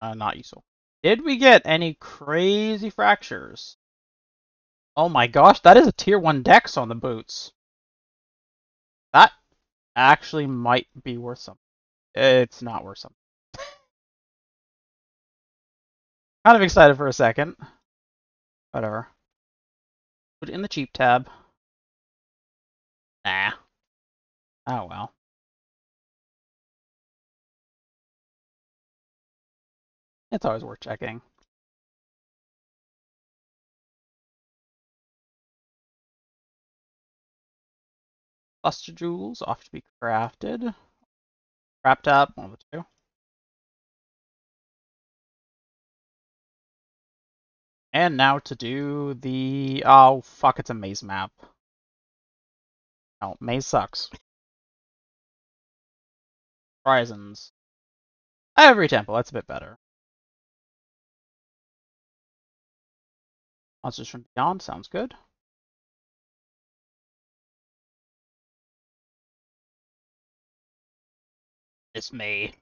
uh, not useful. Did we get any crazy fractures? Oh my gosh, that is a tier one dex on the boots. That actually might be worth something. It's not worth something. Kind of excited for a second. Whatever. Put it in the cheap tab. Nah. Oh well. It's always worth checking. Cluster jewels off to be crafted. Wrapped up, one of the two. And now to do the oh fuck, it's a maze map. Oh, maze sucks. Horizons. Every temple, that's a bit better. Monsters from Beyond sounds good. dismay.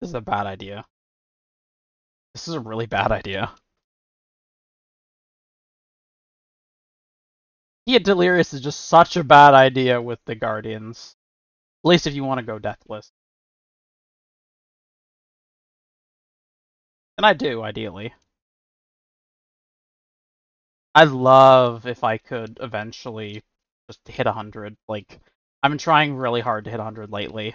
This is a bad idea. This is a really bad idea. Yeah, Delirious is just such a bad idea with the Guardians. At least if you want to go Deathless. And I do, ideally. I'd love if I could eventually just hit one hundred. Like, I've been trying really hard to hit one hundred lately.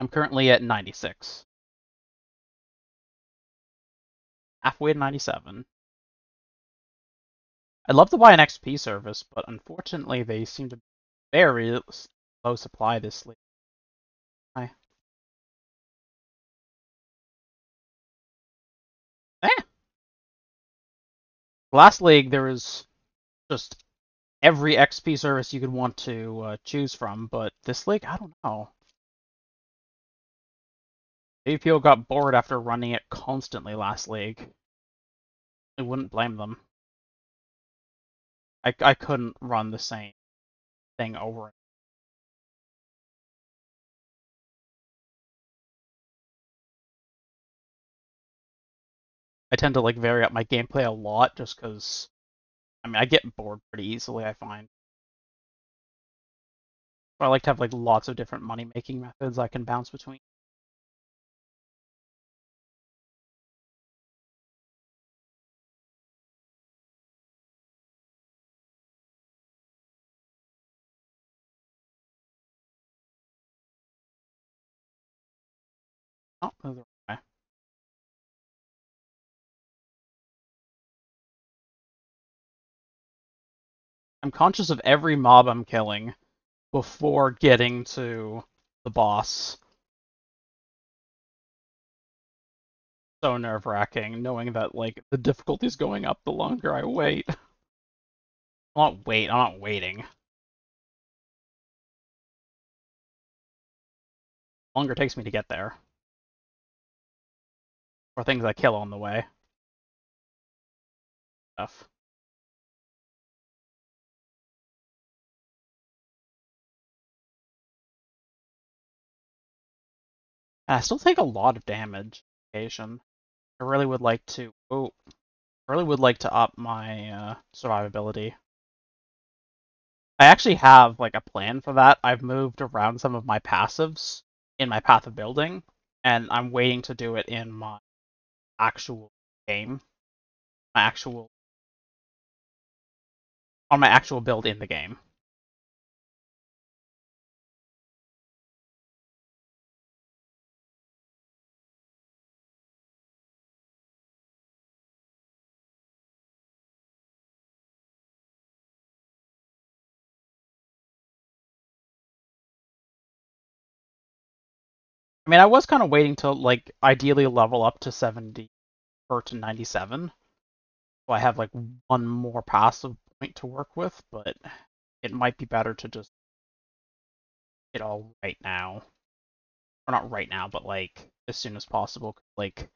I'm currently at ninety-six. Halfway to ninety-seven. I'd love to buy an X P service, but unfortunately they seem to be very low supply this week. Hi. Eh. Last league there was just every X P service you could want to uh, choose from, but this league, I don't know. Maybe people got bored after running it constantly last league. I wouldn't blame them. I, I couldn't run the same thing over it. I tend to like vary up my gameplay a lot just because, I mean, I get bored pretty easily, I find. So I like to have like lots of different money-making methods I can bounce between. Oh, that was the wrong way. I'm conscious of every mob I'm killing before getting to the boss. So nerve-wracking, knowing that like the difficulty's going up the longer I wait. I'm not wait, I'm not waiting. Longer it takes me to get there. Or things I kill on the way. Stuff. And I still take a lot of damage occasion. I really would like to oh I really would like to up my uh, survivability. I actually have like a plan for that. I've moved around some of my passives in my Path of Building, and I'm waiting to do it in my actual game, my actual, on my actual build in the game. I mean, I was kind of waiting to, like, ideally level up to seventy, or to ninety-seven. So I have, like, one more passive point to work with, but it might be better to just get it all right now. Or not right now, but, like, as soon as possible. Like,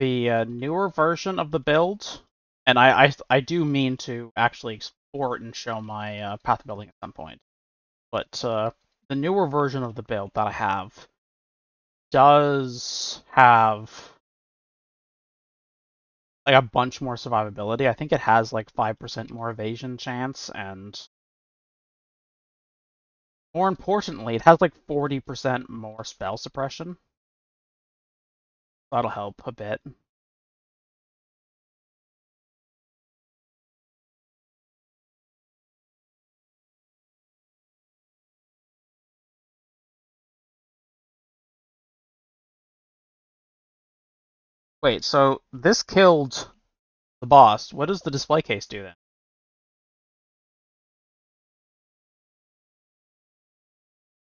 the uh, newer version of the build, and I, I, I do mean to actually explore it and show my uh, path building at some point. But uh, the newer version of the build that I have does have like a bunch more survivability. I think it has like five percent more evasion chance, and more importantly, it has like forty percent more spell suppression. That'll help a bit. Wait, so this killed the boss. What does the display case do then?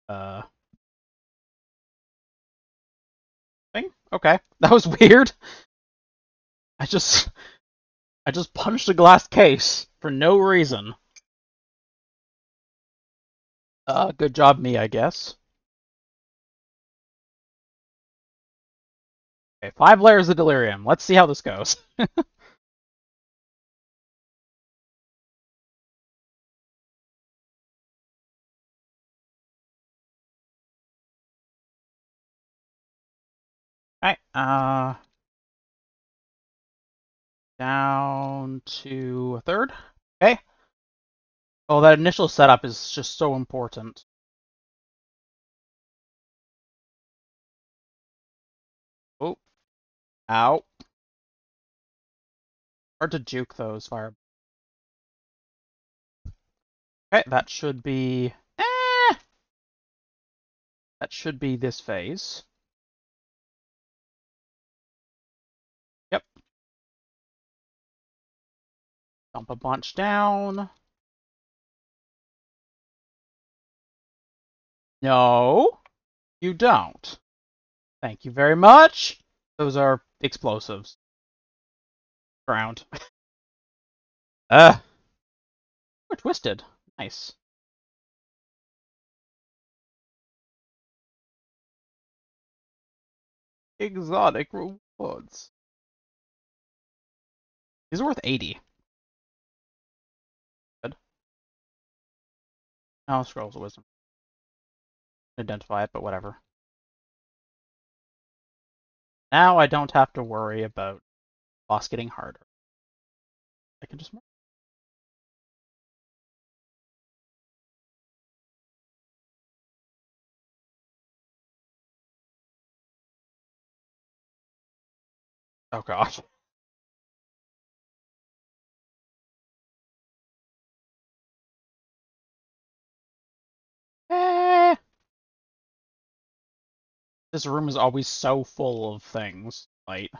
Uh. Thing? Okay. That was weird. I just I just punched a glass case for no reason. Uh, good job, me, I guess. Okay, five layers of delirium. Let's see how this goes. Alright, uh, down to a third. Okay. Oh, that initial setup is just so important. Oh. Ow. Hard to juke those fireballs. Okay, that should be... Eh, that should be this phase. Dump a bunch down. No, you don't. Thank you very much. Those are explosives. Ground. uh, we're twisted. Nice. Exotic rewards. These are worth eighty. Oh, Scrolls of Wisdom. Identify it, but whatever. Now I don't have to worry about the boss getting harder. I can just... Oh gosh. This room is always so full of things, right?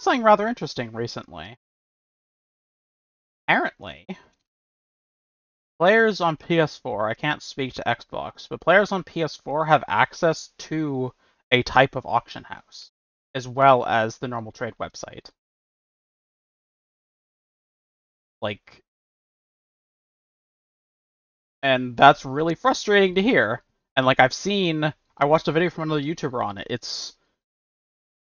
Something rather interesting recently. Apparently, players on P S four, I can't speak to Xbox, but players on P S four have access to a type of auction house, as well as the normal trade website. Like, and that's really frustrating to hear. And like, I've seen, I watched a video from another YouTuber on it. It's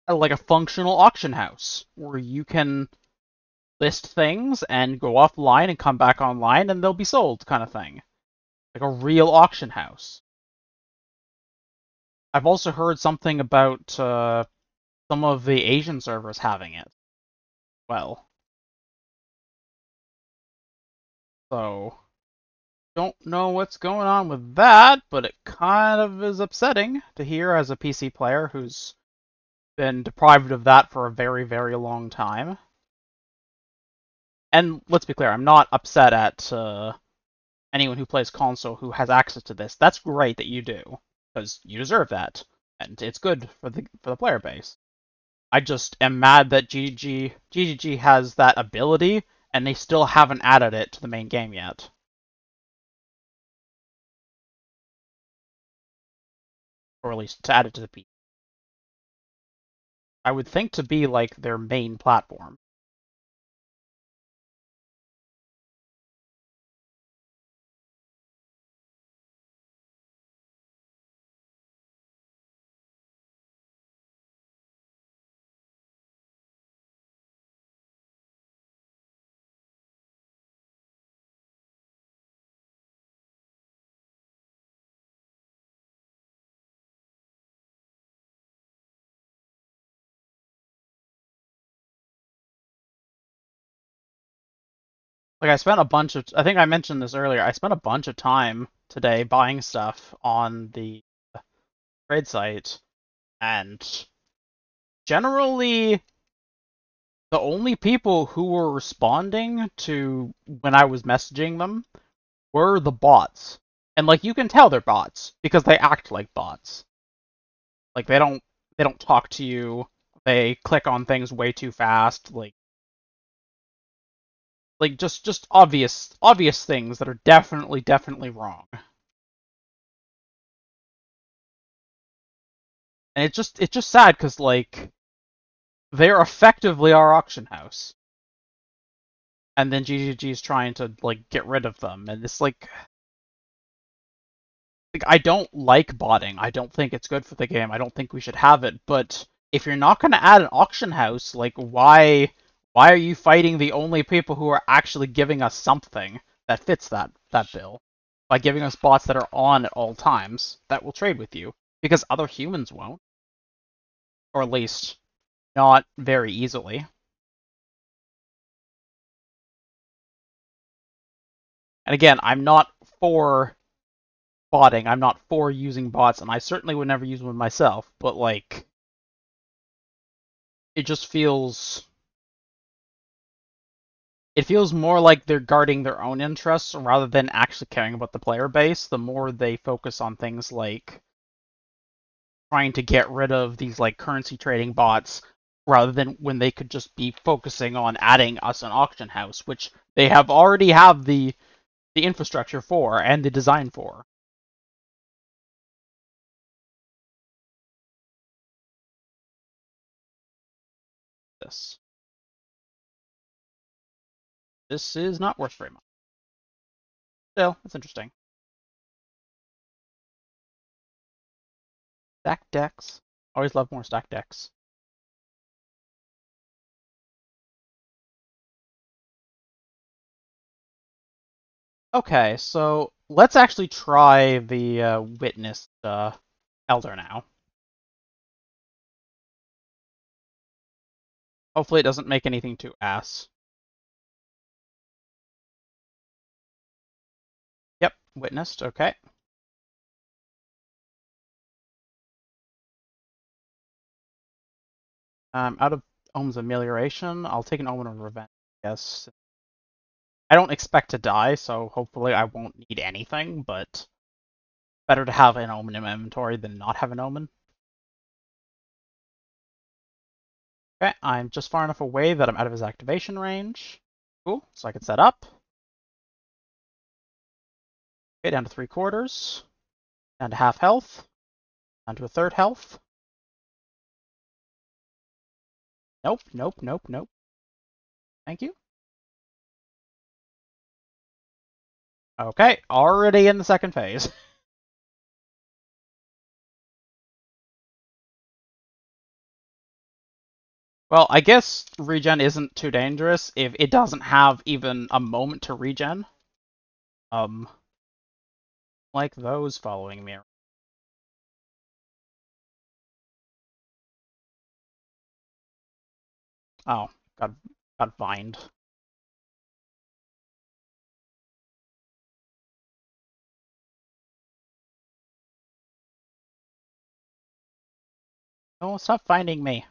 like a functional auction house where you can list things and go offline and come back online and they'll be sold, kind of thing. Like a real auction house. I've also heard something about uh, some of the Asian servers having it. Well. So, don't know what's going on with that, but it kind of is upsetting to hear as a P C player who's been deprived of that for a very, very long time. And let's be clear, I'm not upset at uh, anyone who plays console who has access to this. That's great that you do, because you deserve that, and it's good for the for the player base. I just am mad that G G G G G has that ability, and they still haven't added it to the main game yet. Or at least to add it to the P C. I would think to be like their main platform. Like, I spent a bunch of... I think I mentioned this earlier. I spent a bunch of time today buying stuff on the trade site. And generally, the only people who were responding to when I was messaging them were the bots. And, like, you can tell they're bots because they act like bots. Like they don't they don't talk to you. They click on things way too fast. Like like just just obvious obvious things that are definitely definitely wrong. And it's just it's just sad because like they're effectively our auction house. And then G G G is trying to like get rid of them, and it's like, like I don't like botting. I don't think it's good for the game. I don't think we should have it. But if you're not going to add an auction house, like why why are you fighting the only people who are actually giving us something that fits that that bill by giving us bots that are on at all times that will trade with you? Because other humans won't, or at least not very easily. And again, I'm not for botting, I'm not for using bots, and I certainly would never use one myself, but like, it just feels, it feels more like they're guarding their own interests rather than actually caring about the player base, the more they focus on things like trying to get rid of these like currency trading bots, rather than when they could just be focusing on adding us an auction house, which they have already have the the infrastructure for, and the design for. This. This is not worth very much. Still, it's interesting. Stack decks. Always love more stack decks. Okay, so let's actually try the uh, Witness uh, Elder now. Hopefully it doesn't make anything too ass. Yep, Witnessed, okay. I'm out of Ohm's Amelioration. I'll take an Omen of Revenge, I guess. I don't expect to die, so hopefully I won't need anything, but better to have an Omen in my inventory than not have an Omen. Okay, I'm just far enough away that I'm out of his activation range. Cool, so I can set up. Okay, down to three quarters. Down to half health. Down to a third health. Nope, nope, nope, nope. Thank you. Okay, already in the second phase. Well, I guess regen isn't too dangerous if it doesn't have even a moment to regen. Um, like those following me. Oh, got got vined. Oh, stop finding me.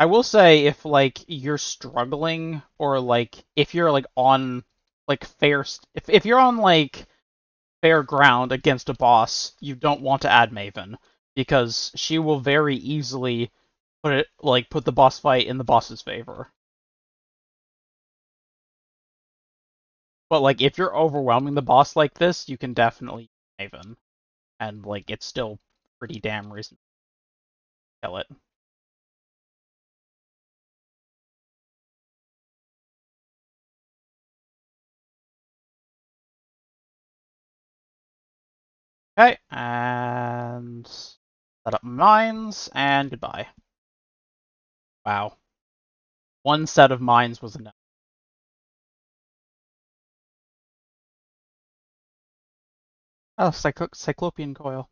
I will say if like you're struggling or like if you're like on like fair st if if you're on like fair ground against a boss, you don't want to add Maven because she will very easily put it like put the boss fight in the boss's favor. But, like, if you're overwhelming the boss like this, you can definitely use Maven. And, like, it's still pretty damn reasonable to kill it. Okay, and set up mines, and goodbye. Wow. One set of mines was enough. Oh, Cycl Cyclopean Coil.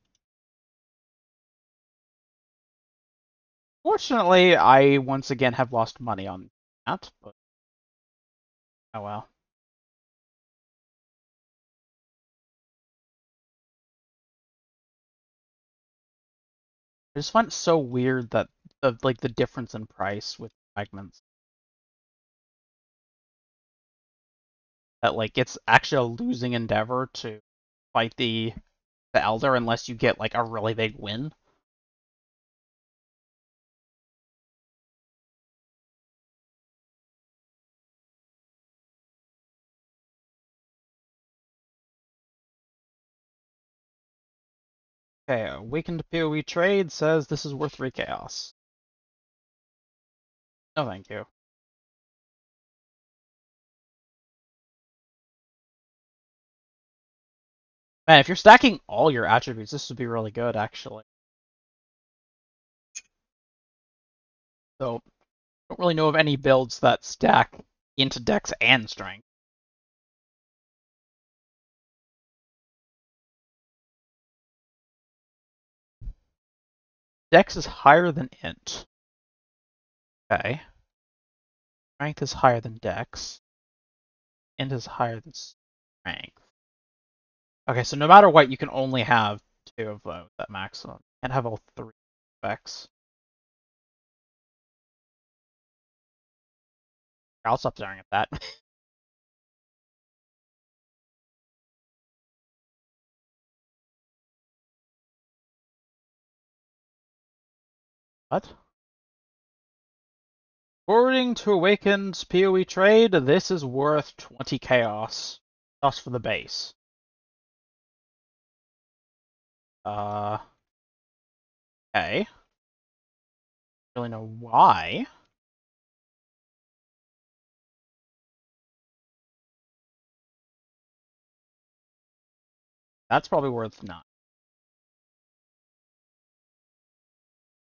Fortunately, I once again have lost money on that, but oh well. I just find it so weird that the like the difference in price with fragments. that like it's actually a losing endeavor to fight the the Elder unless you get like a really big win. Okay, Awakened PoE Trade says this is worth three chaos. No, thank you. Man, if you're stacking all your attributes, this would be really good, actually. So, don't really know of any builds that stack into Dex and Strength. Dex is higher than Int. Okay. Strength is higher than Dex. Int is higher than Strength. Okay, so no matter what, you can only have two of those at maximum. You can't have all three effects. I'll stop staring at that. What? According to Awakened's PoE trade, this is worth twenty chaos just for the base. Uh, okay. Don't really know why. That's probably worth nine.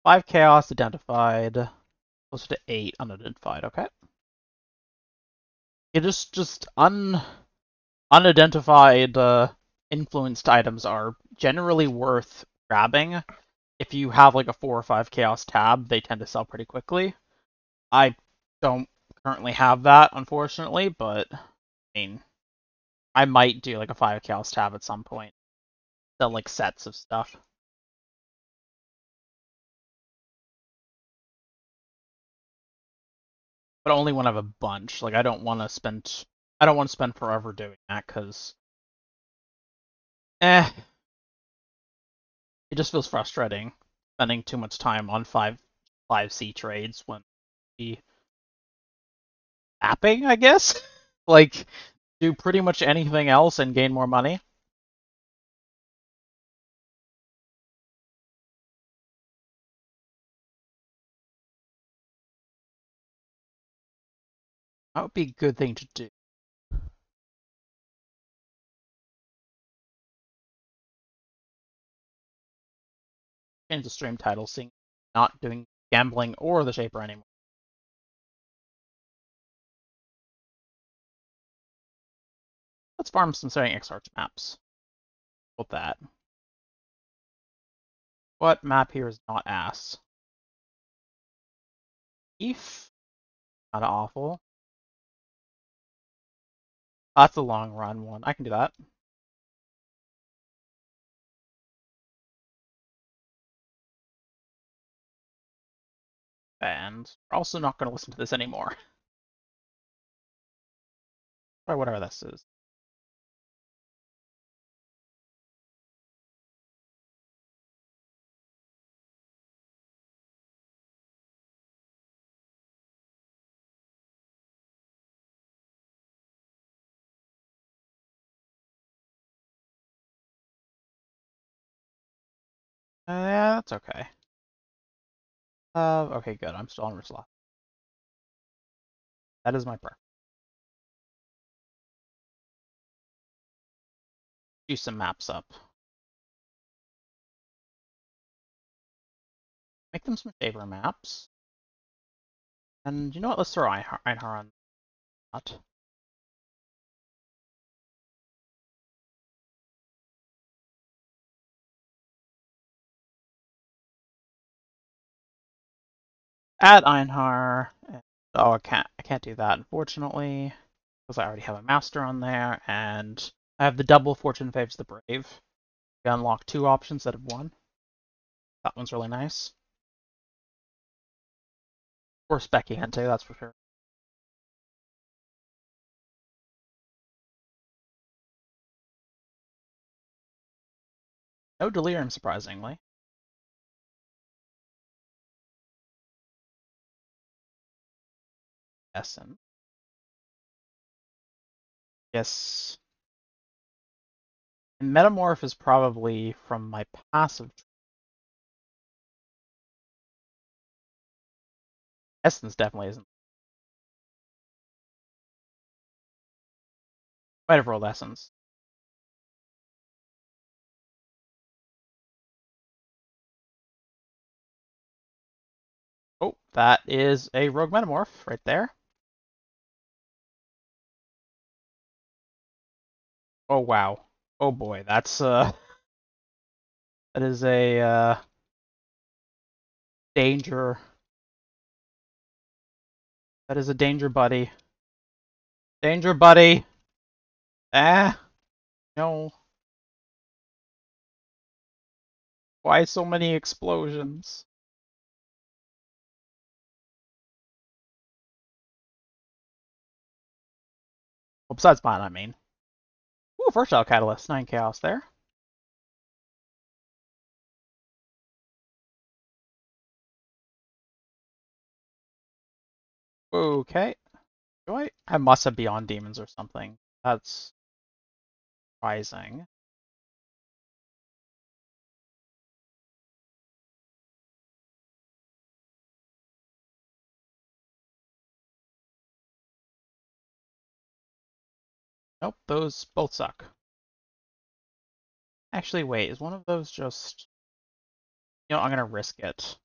Five chaos identified, closer to eight unidentified. Okay. It is just un unidentified uh, influenced items are generally worth grabbing. If you have like a four or five chaos tab, they tend to sell pretty quickly. I don't currently have that, unfortunately, but I mean, I might do like a five chaos tab at some point. Sell like sets of stuff. But only when I have a bunch. Like I don't want to spend. I don't want to spend forever doing that because, eh, it just feels frustrating spending too much time on five five C trades when the mapping, I guess, like do pretty much anything else and gain more money. That would be a good thing to do. Change the stream title, seeing not doing gambling or the Shaper anymore. Let's farm some Searing Exarch maps. With that. What map here is not ass? If not awful. That's a long run one. I can do that. And we're also not going to listen to this anymore. Or whatever this is. Uh, yeah, that's okay. Uh, okay, good. I'm still on Risla. That is my prayer. Do some maps up. Make them some Shaper maps. And you know what? Let's throw Einhar, Einhar on that. Add Einhar. Oh, I can't. I can't do that, unfortunately, because I already have a master on there, and I have the double Fortune Favors the Brave. You unlock two options instead of one. That one's really nice. Or Specky Hente, that's for sure. No Delirium, surprisingly. Essen. Yes. And Metamorph is probably from my passive. Essence definitely isn't. Might have rolled Essence. Oh, that is a Rogue Metamorph right there. Oh wow. Oh boy, that's uh that is a uh danger. That is a danger buddy. Danger buddy. Ah. No. Why so many explosions? Well, besides mine, I mean. Ooh, Fertile Catalyst, nine Chaos there. Okay. Do I? I must have Beyond Demons or something. That's surprising. Nope, those both suck. Actually, wait, is one of those just... You know, I'm going to risk it.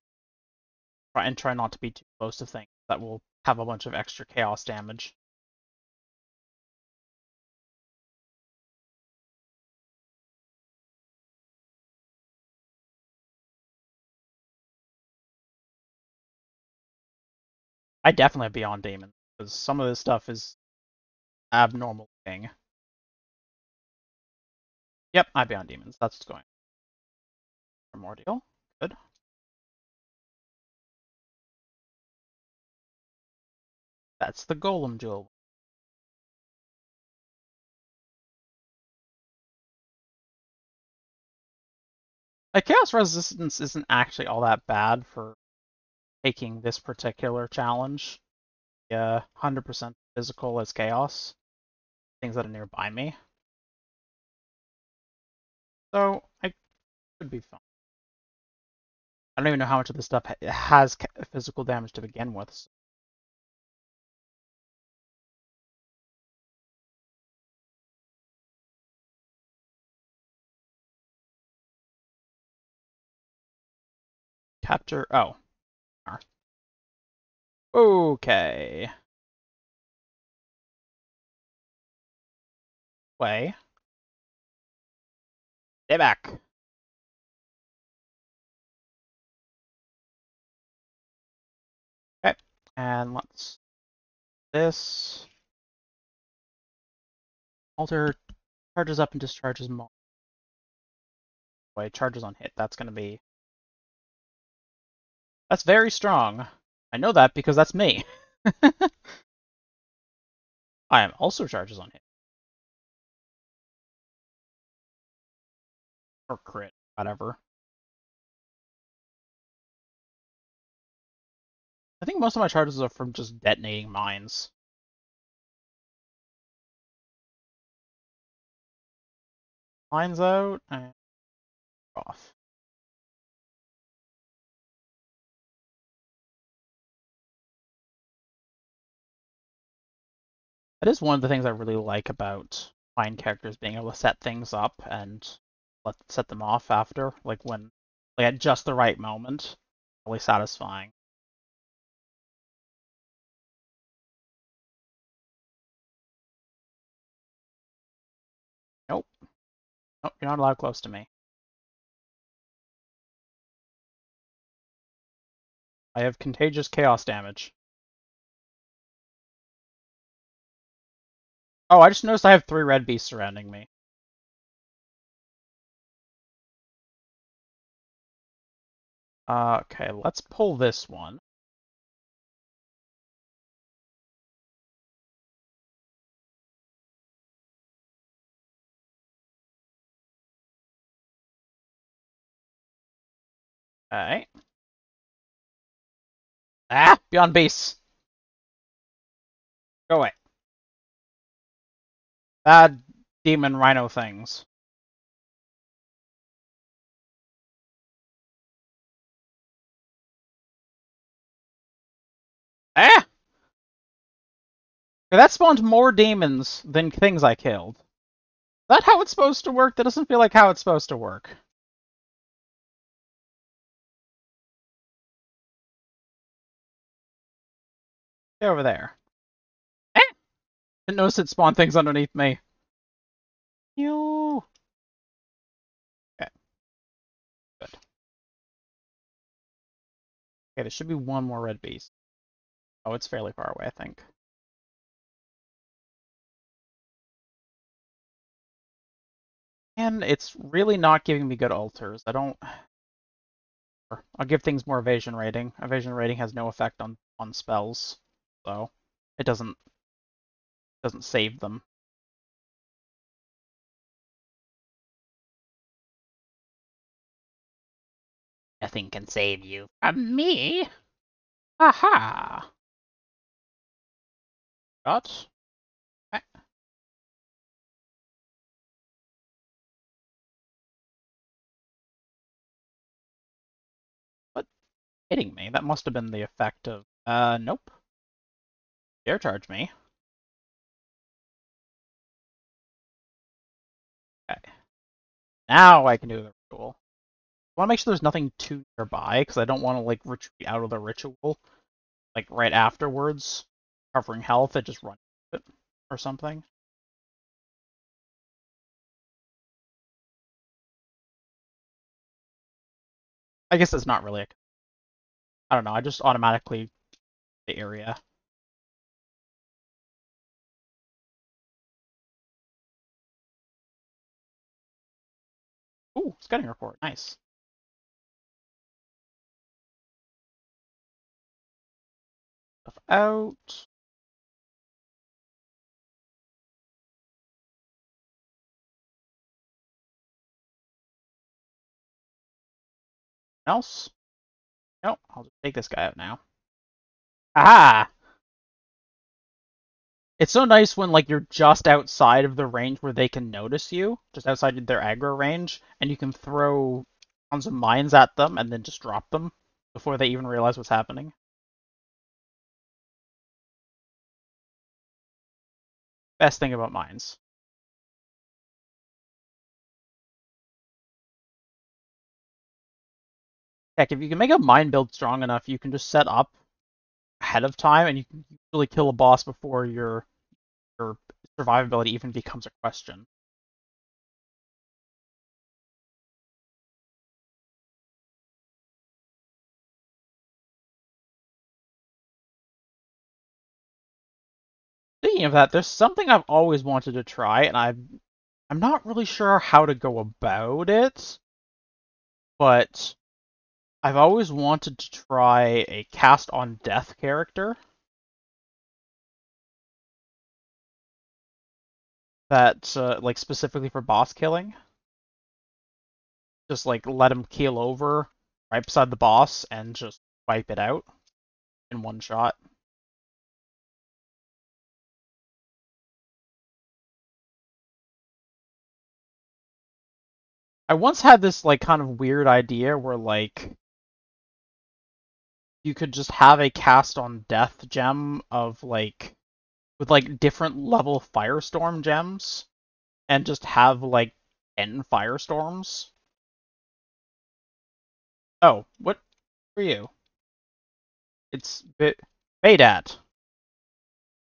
Try and try not to be too close to things that will have a bunch of extra chaos damage. I definitely have Beyond Demon, because some of this stuff is abnormal thing. Yep, I Beyond Demons. That's what's going on. Primordial. Good. That's the Golem Jewel. Like, Chaos Resistance isn't actually all that bad for taking this particular challenge. Yeah, one hundred percent physical as chaos. Things that are nearby me. So, I could be fine. I don't even know how much of this stuff ha has physical damage to begin with. So. Capture... Oh. Okay. Way. Stay back. Okay, and let's this alter charges up and discharges more. Wait, charges on hit. That's gonna be. That's very strong. I know that because that's me. I am also charges on hit. Or crit, whatever. I think most of my charges are from just detonating mines. Mines out and off. That is one of the things I really like about mine characters, being able to set things up and let set them off after, like when, like at just the right moment. Really satisfying. Nope. Nope, you're not allowed close to me. I have contagious chaos damage. Oh, I just noticed I have three red beasts surrounding me. Uh, okay, let's pull this one. Alright. Ah! Beyond base! Go away. Bad demon rhino things. Ah! That spawned more demons than things I killed. Is that how it's supposed to work? That doesn't feel like how it's supposed to work. Get over there. Eh! Didn't notice it spawned things underneath me. You. Okay. Good. Okay, there should be one more red beast. Oh, it's fairly far away, I think. And it's really not giving me good alters. I don't... I'll give things more evasion rating. Evasion rating has no effect on, on spells, so it doesn't doesn't save them. Nothing can save you from me. Aha! Got. Hitting me. That must have been the effect of... Uh, nope. Dare charge me. Okay. Now I can do the ritual. I want to make sure there's nothing too nearby, because I don't want to, like, retreat out of the ritual. Like, right afterwards, covering health, I just run into it or something. I guess it's not really a... I don't know, I just automatically the area. Ooh, scouting report, nice. Stuff out. Else? No, nope, I'll just take this guy out now. Aha! It's so nice when, like, you're just outside of the range where they can notice you, just outside of their aggro range, and you can throw tons of mines at them and then just drop them before they even realize what's happening. Best thing about mines. Heck, if you can make a mine build strong enough, you can just set up ahead of time, and you can usually kill a boss before your your survivability even becomes a question. Speaking of that, there's something I've always wanted to try, and I'm I'm not really sure how to go about it, but I've always wanted to try a cast on death character that, uh, like, specifically for boss killing. Just, like, let him keel over right beside the boss and just wipe it out in one shot. I once had this, like, kind of weird idea where, like, you could just have a cast on death gem of, like, with, like, different level Firestorm gems, and just have, like, ten Firestorms. Oh, what for you? It's Badat.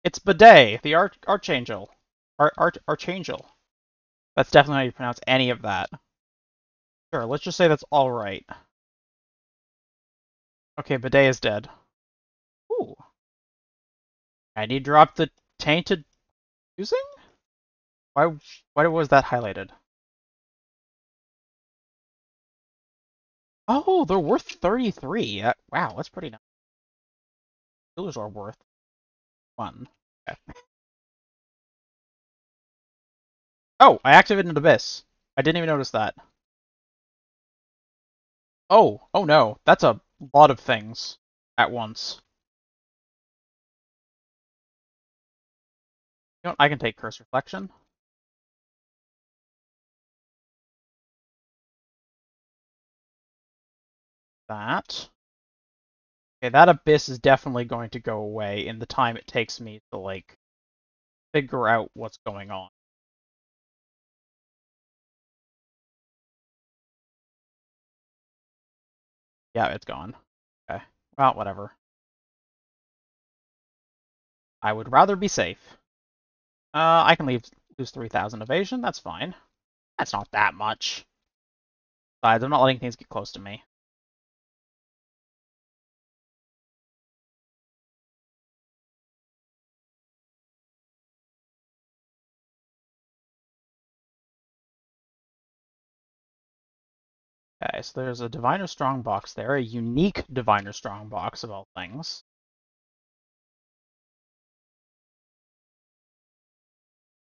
It's Bidet, the Arch Archangel. Ar Arch Archangel. That's definitely how you pronounce any of that. Sure, let's just say that's alright. Okay, Bidet is dead. Ooh. And he dropped the tainted using? Why why was that highlighted? Oh, they're worth thirty-three. Uh, wow, that's pretty nice. Those are worth one. Okay. Oh, I activated an Abyss. I didn't even notice that. Oh, oh no, that's a lot of things at once. You know what? I can take Curse Reflection. That. Okay, that Abyss is definitely going to go away in the time it takes me to, like, figure out what's going on. Yeah, it's gone. Okay. Well, whatever. I would rather be safe. Uh, I can leave, lose three thousand evasion. That's fine. That's not that much. Besides, I'm not letting things get close to me. Okay, so there's a Diviner Strongbox there, a unique Diviner Strongbox of all things.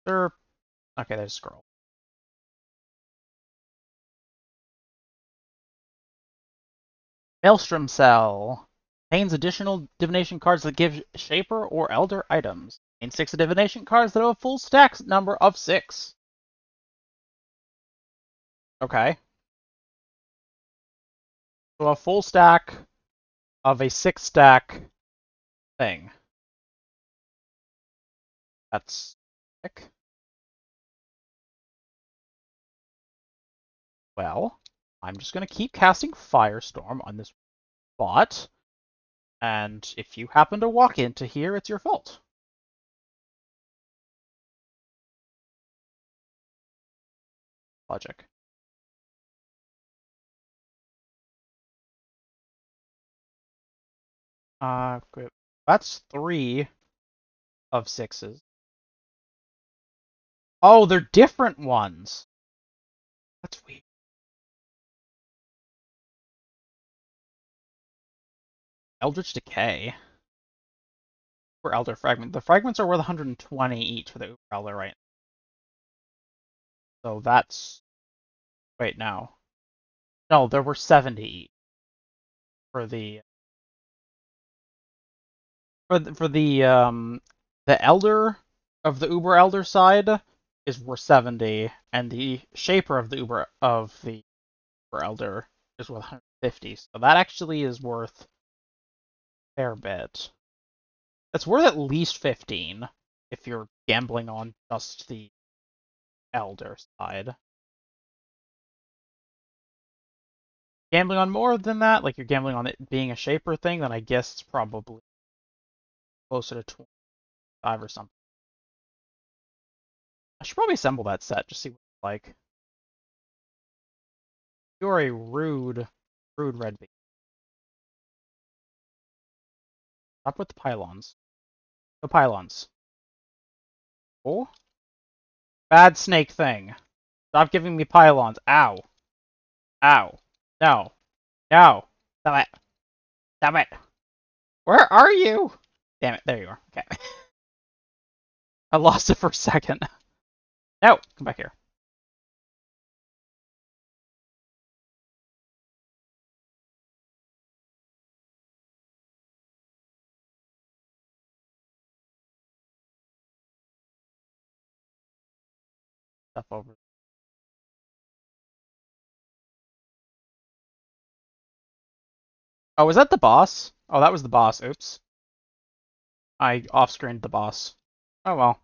There, okay, there's a scroll. Maelstrom Cell contains additional divination cards that give Shaper or Elder items. Contains six divination cards that have a full stack number of six. Okay. So a full stack of a six stack thing. That's sick. Well, I'm just going to keep casting Firestorm on this bot. And if you happen to walk into here, it's your fault. Logic. Uh, that's three of sixes. Oh, they're different ones. That's weird. Eldritch Decay. Uber Elder Fragment. The fragments are worth one hundred twenty each for the Uber Elder right now. So that's... Wait, no. No, there were seventy each for the... For the, for the um the Elder of the Uber Elder side is worth seventy, and the Shaper of the Uber of the Uber Elder is worth one hundred fifty. So that actually is worth a fair bit. That's worth at least fifteen if you're gambling on just the Elder side. Gambling on more than that, like you're gambling on it being a Shaper thing, then I guess it's probably closer to twenty-five or something. I should probably assemble that set, just see what it's like. You're a rude, rude red bee. Stop with the pylons. The pylons. Oh. Bad snake thing. Stop giving me pylons. Ow. Ow. No. No. Stop it. Stop it. Where are you? Damn it, there you are. Okay. I lost it for a second. No, come back here. Stuff over. Oh, was that the boss? Oh, that was the boss. Oops. I off-screened the boss. Oh well.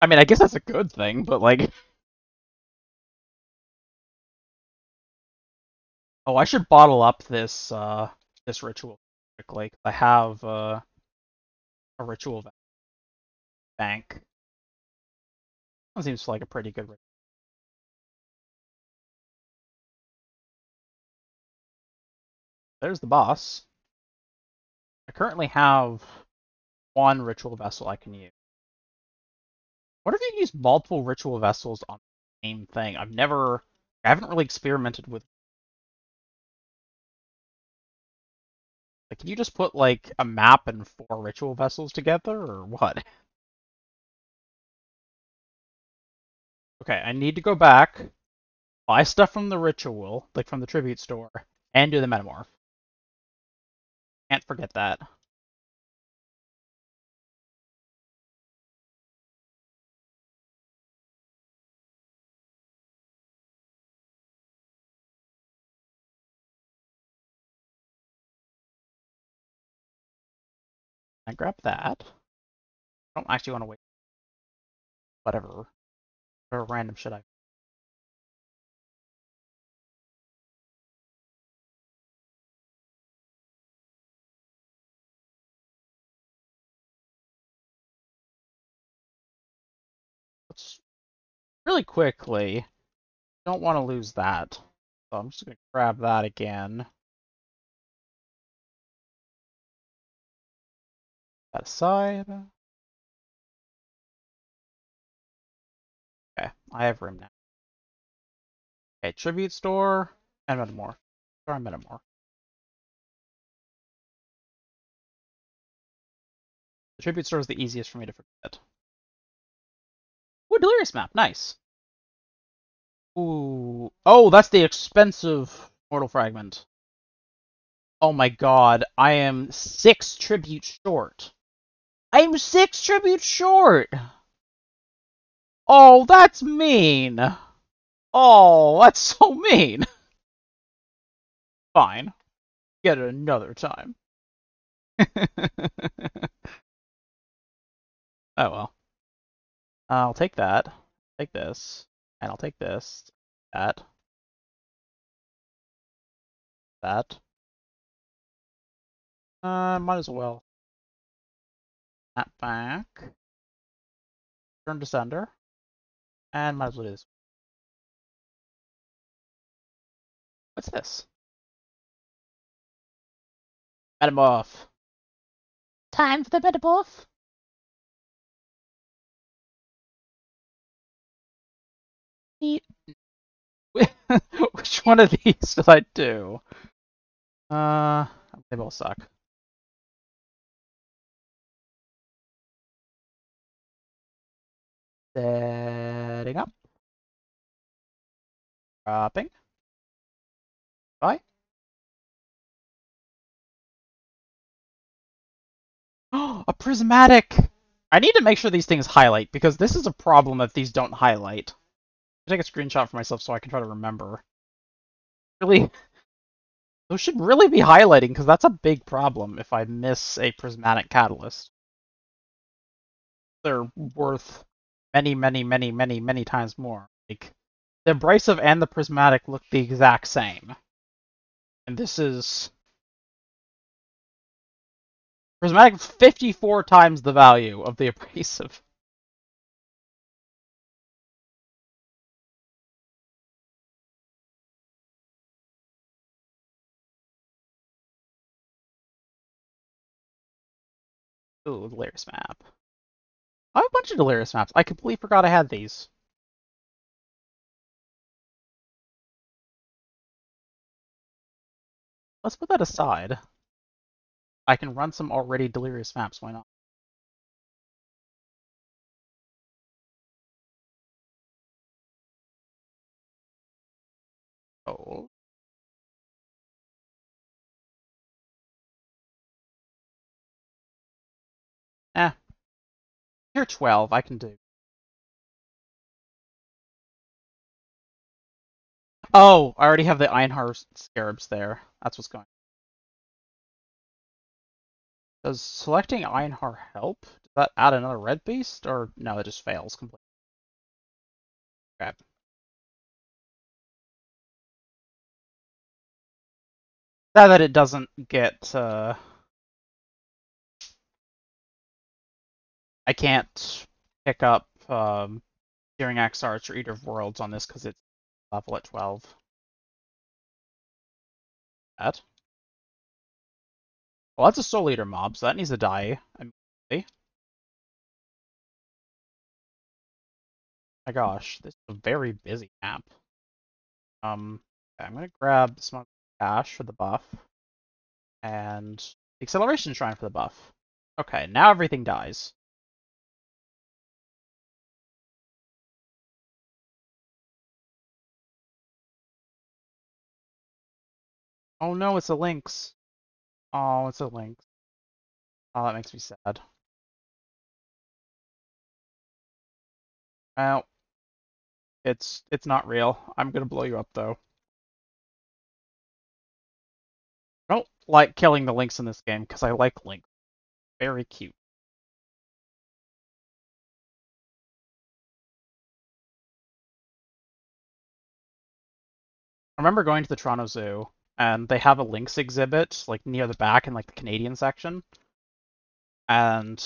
I mean, I guess that's a good thing, but like... Oh, I should bottle up this uh, this ritual quickly. I have uh, a ritual bank. That seems like a pretty good ritual. There's the boss. I currently have one ritual vessel I can use. What if you use multiple ritual vessels on the same thing? I've never, I haven't really experimented with. Like, can you just put like a map and four ritual vessels together, or what? okay, I need to go back, buy stuff from the ritual, like from the tribute store, and do the metamorph. Can't forget that. I grab that. I don't actually want to wait. Whatever. Whatever random shit I... Let's... Really quickly, don't want to lose that. So I'm just going to grab that again. That aside. Okay, I have room now. Okay, tribute store and metamorph. Store and metamorph. The tribute store is the easiest for me to forget. Ooh, Delirious map, nice. Ooh, oh, that's the expensive mortal fragment. Oh my god, I am six tribute short. I'm six tribute short! Oh, that's mean! Oh, that's so mean! Fine. Get it another time. Oh well. I'll take that. Take this. And I'll take this. That. That. Uh, might as well. That back. Turn to sender. And might as well do this. What's this? Metamorph. Time for the metamorph. Which one of these did I do? Uh, they both suck. Setting up. Dropping. Bye. Oh, a prismatic! I need to make sure these things highlight, because this is a problem if these don't highlight. I'll take a screenshot for myself so I can try to remember. Really? Those should really be highlighting, because that's a big problem if I miss a prismatic catalyst. They're worth... Many, many, many, many, many times more. Like, the abrasive and the prismatic look the exact same. And this is... Prismatic is fifty-four times the value of the abrasive. Ooh, Delirious map. I have a bunch of Delirious maps. I completely forgot I had these. Let's put that aside. I can run some already Delirious maps, why not? Oh. Eh. Tier twelve, I can do. Oh, I already have the Einhar scarabs there. That's what's going on. Does selecting Einhar help? Does that add another red beast? Or no, it just fails completely. Crap. Sad that it doesn't get... Uh... I can't pick up um, Searing Exarch or Eater of Worlds on this because it's level at twelve. That. Well, that's a Soul Eater mob, so that needs to die immediately. My gosh, this is a very busy map. Um, okay, I'm gonna grab the Smuggler's Cache for the buff and the Acceleration Shrine for the buff. Okay, now everything dies. Oh no, it's a lynx. Oh, it's a lynx. Oh, that makes me sad. Well, it's it's not real. I'm gonna blow you up though. I don't like killing the lynx in this game because I like lynx. Very cute. I remember going to the Toronto Zoo, and they have a lynx exhibit, like, near the back in, like, the Canadian section. And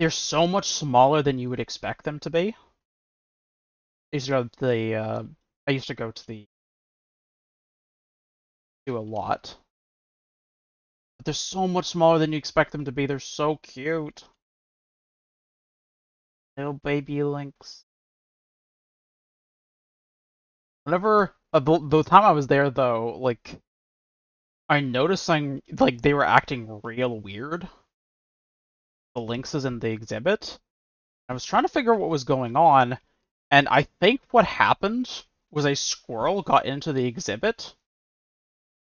they're so much smaller than you would expect them to be. These are the, uh, I used to go to the zoo a lot. But they're so much smaller than you expect them to be. They're so cute. Little baby lynx. Whenever... Uh, the, the time I was there, though, like, I noticed, I'm, like, they were acting real weird. The lynxes in the exhibit. I was trying to figure out what was going on, and I think what happened was a squirrel got into the exhibit,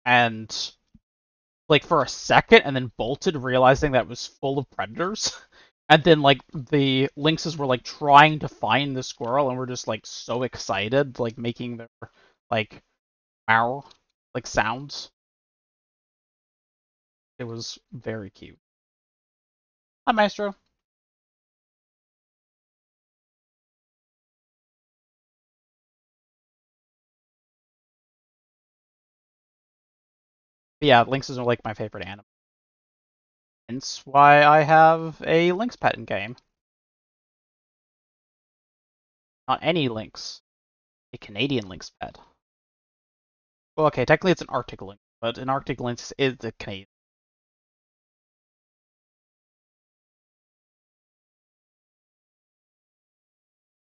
and, like, for a second, and then bolted, realizing that it was full of predators. And then, like, the lynxes were, like, trying to find the squirrel, and were just, like, so excited, like, making their... like, wow, like, sounds. It was very cute. Hi, Maestro. But yeah, lynxes are, like, my favorite animal. Hence why I have a lynx pet in game. Not any lynx. A Canadian lynx pet. Well, okay, technically it's an Arctic lynx, but an Arctic lynx is a Canadian.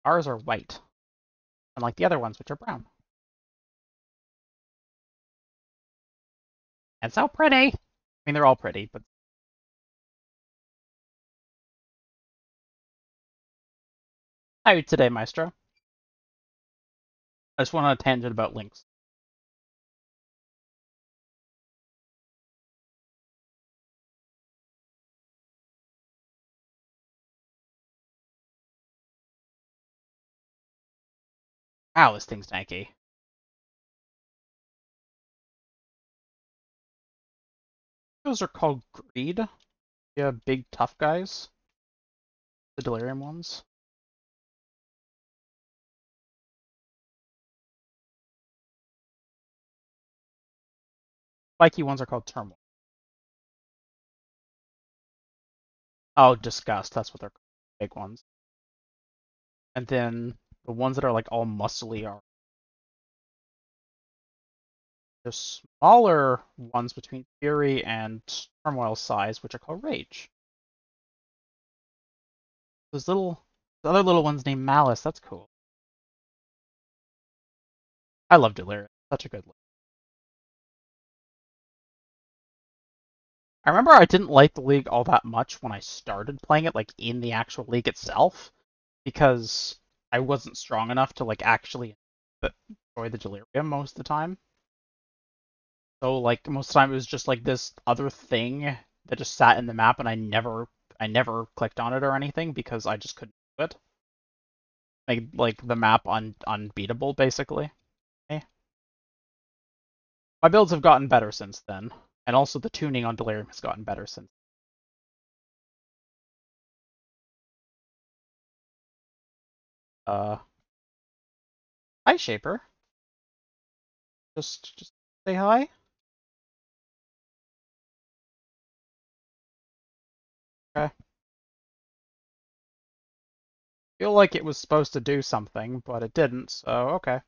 Ours are white, unlike the other ones, which are brown. And so pretty! I mean, they're all pretty, but... How are you today, Maestro? I just went on a tangent about lynx. Wow, this thing's tanky. Those are called Greed. Yeah, big tough guys. The Delirium ones. Spiky ones are called Turmoil. Oh, Disgust. That's what they're called. Big ones. And then... the ones that are, like, all muscly are the smaller ones between Fury and Turmoil size, which are called Rage. Those little... the other little ones named Malice. That's cool. I love Delirium. Such a good look. I remember I didn't like the League all that much when I started playing it, like, in the actual League itself, because... I wasn't strong enough to, like, actually enjoy the Delirium most of the time. So, like, most of the time it was just, like, this other thing that just sat in the map, and I never I never clicked on it or anything because I just couldn't do it. Like, like the map un unbeatable, basically. Okay. My builds have gotten better since then, and also the tuning on Delirium has gotten better since then. Uh, hi, Shaper. Just, just say hi. Okay. Feel like it was supposed to do something, but it didn't, so okay.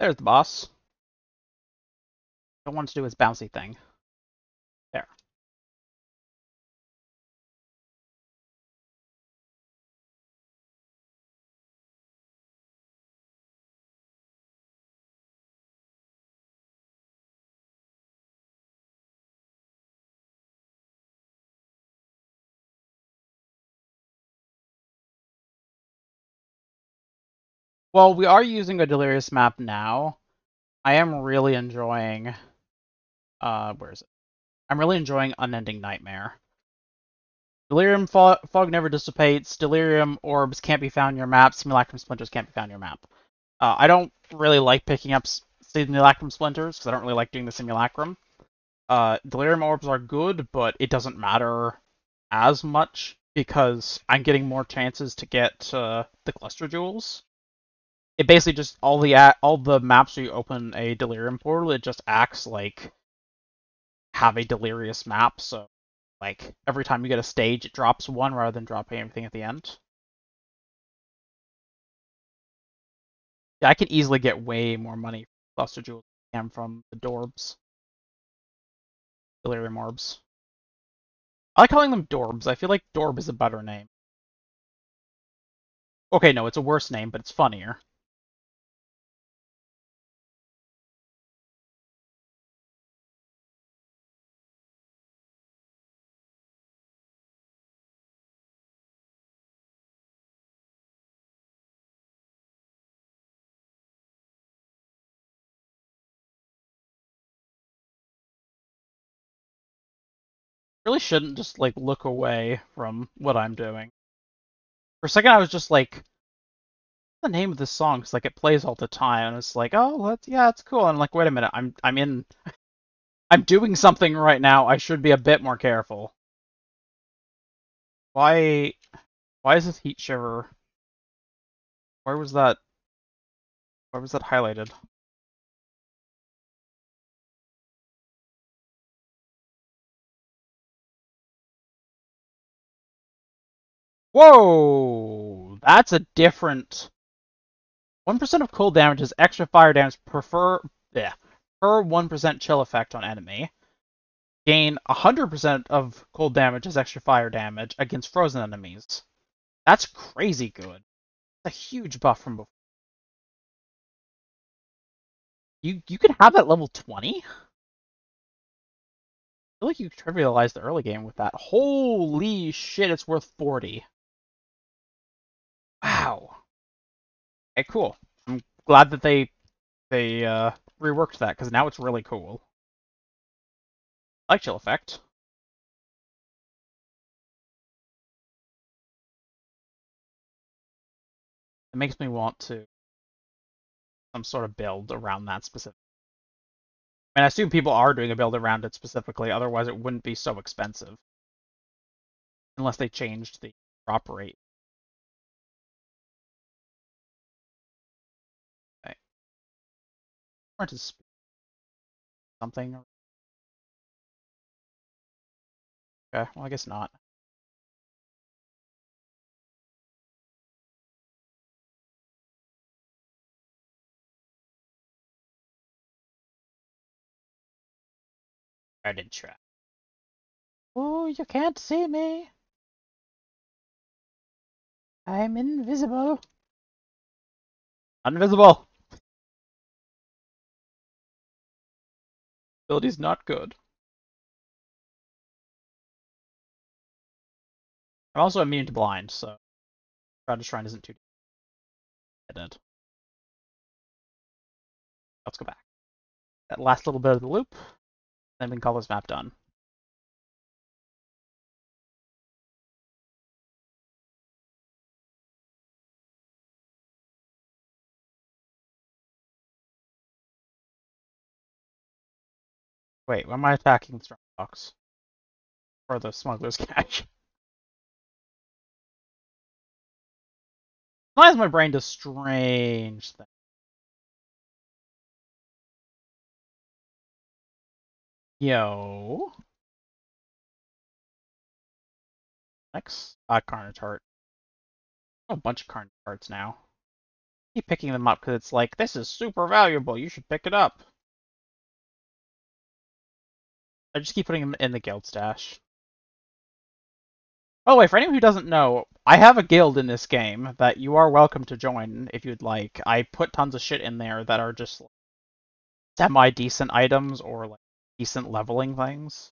There's the boss. Don't want to do his bouncy thing. There. Well, we are using a Delirious map now. I am really enjoying... Uh, where is it? I'm really enjoying Unending Nightmare. Delirium fog, fog never dissipates. Delirium orbs can't be found in your map. Simulacrum splinters can't be found in your map. Uh, I don't really like picking up Simulacrum splinters because I don't really like doing the Simulacrum. Uh, Delirium orbs are good, but it doesn't matter as much because I'm getting more chances to get uh, the cluster jewels. It basically just all the all the maps where you open a Delirium portal, it just acts like have a Delirious map. So like every time you get a stage, it drops one rather than dropping everything at the end. Yeah, I can easily get way more money from cluster jewels than I can from the Dorbs. Delirium orbs. I like calling them Dorbs. I feel like Dorb is a better name. Okay, no, it's a worse name, but it's funnier. Really shouldn't just like look away from what I'm doing. For a second I was just like, what's the name of this song? Because like it plays all the time and it's like, oh that's, yeah, it's cool. And I'm like, wait a minute, I'm I'm in I'm doing something right now, I should be a bit more careful. Why why is this heat shiver? Where was that where was that highlighted? Whoa! That's a different... one percent of cold damage is extra fire damage per, per one percent chill effect on enemy. Gain one hundred percent of cold damage as extra fire damage against frozen enemies. That's crazy good. That's a huge buff from before. You, you could have that level twenty? I feel like you trivialized the early game with that. Holy shit, it's worth forty. Wow. Okay, cool. I'm glad that they they uh, reworked that, because now it's really cool. I like chill effect. It makes me want to some sort of build around that specific. I mean, I assume people are doing a build around it specifically, otherwise it wouldn't be so expensive. Unless they changed the drop rate. To speak something. Okay, well I guess not. I did try. Oh, you can't see me. I'm invisible. Invisible. Ability's not good. I'm also immune to blind, so Shrouded Shrine isn't too dead. Let's go back. That last little bit of the loop, then we can call this map done. Wait, why am I attacking the Strongbox? Or the Smuggler's Cache? Why is my brain does strange things? Yo. Next. Uh, Carnage Heart. A bunch of Carnage Hearts now. I keep picking them up because it's like, this is super valuable, you should pick it up. I just keep putting them in the guild stash. By the way, for anyone who doesn't know, I have a guild in this game that you are welcome to join if you'd like. I put tons of shit in there that are just like, semi-decent items or like decent leveling things.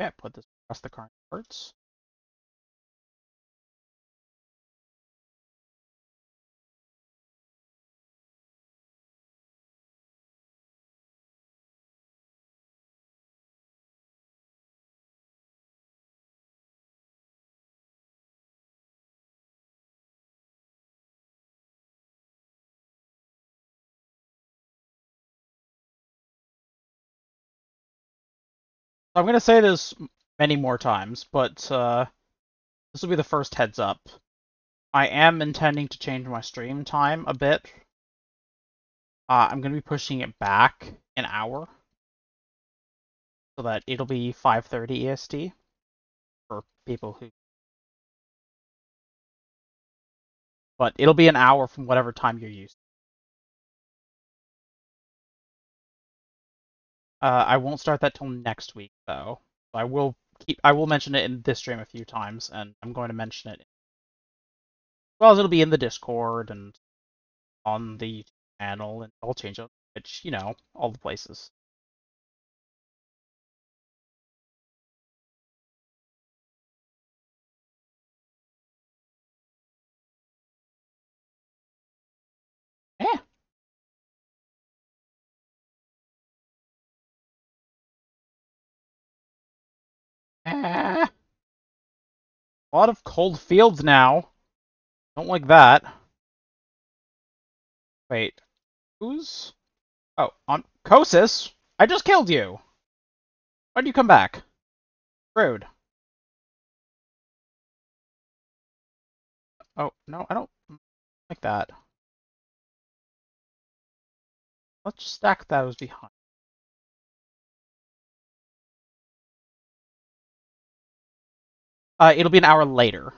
Okay, put this across the current parts. I'm going to say this many more times, but uh, this will be the first heads up. I am intending to change my stream time a bit. Uh, I'm going to be pushing it back an hour so that it'll be five thirty E S T for people who... But it'll be an hour from whatever time you're used to. Uh, I won't start that till next week, though. So I will keep. I will mention it in this stream a few times, and I'm going to mention it. As well as it'll be in the Discord and on the YouTube channel, and I'll change it, which you know, all the places. Yeah. Ah, a lot of cold fields now. Don't like that. Wait, who's? Oh, on Kosis. I just killed you. Why'd you come back? Rude. Oh no, I don't like that. Let's just stack those behind. Uh, it'll be an hour later.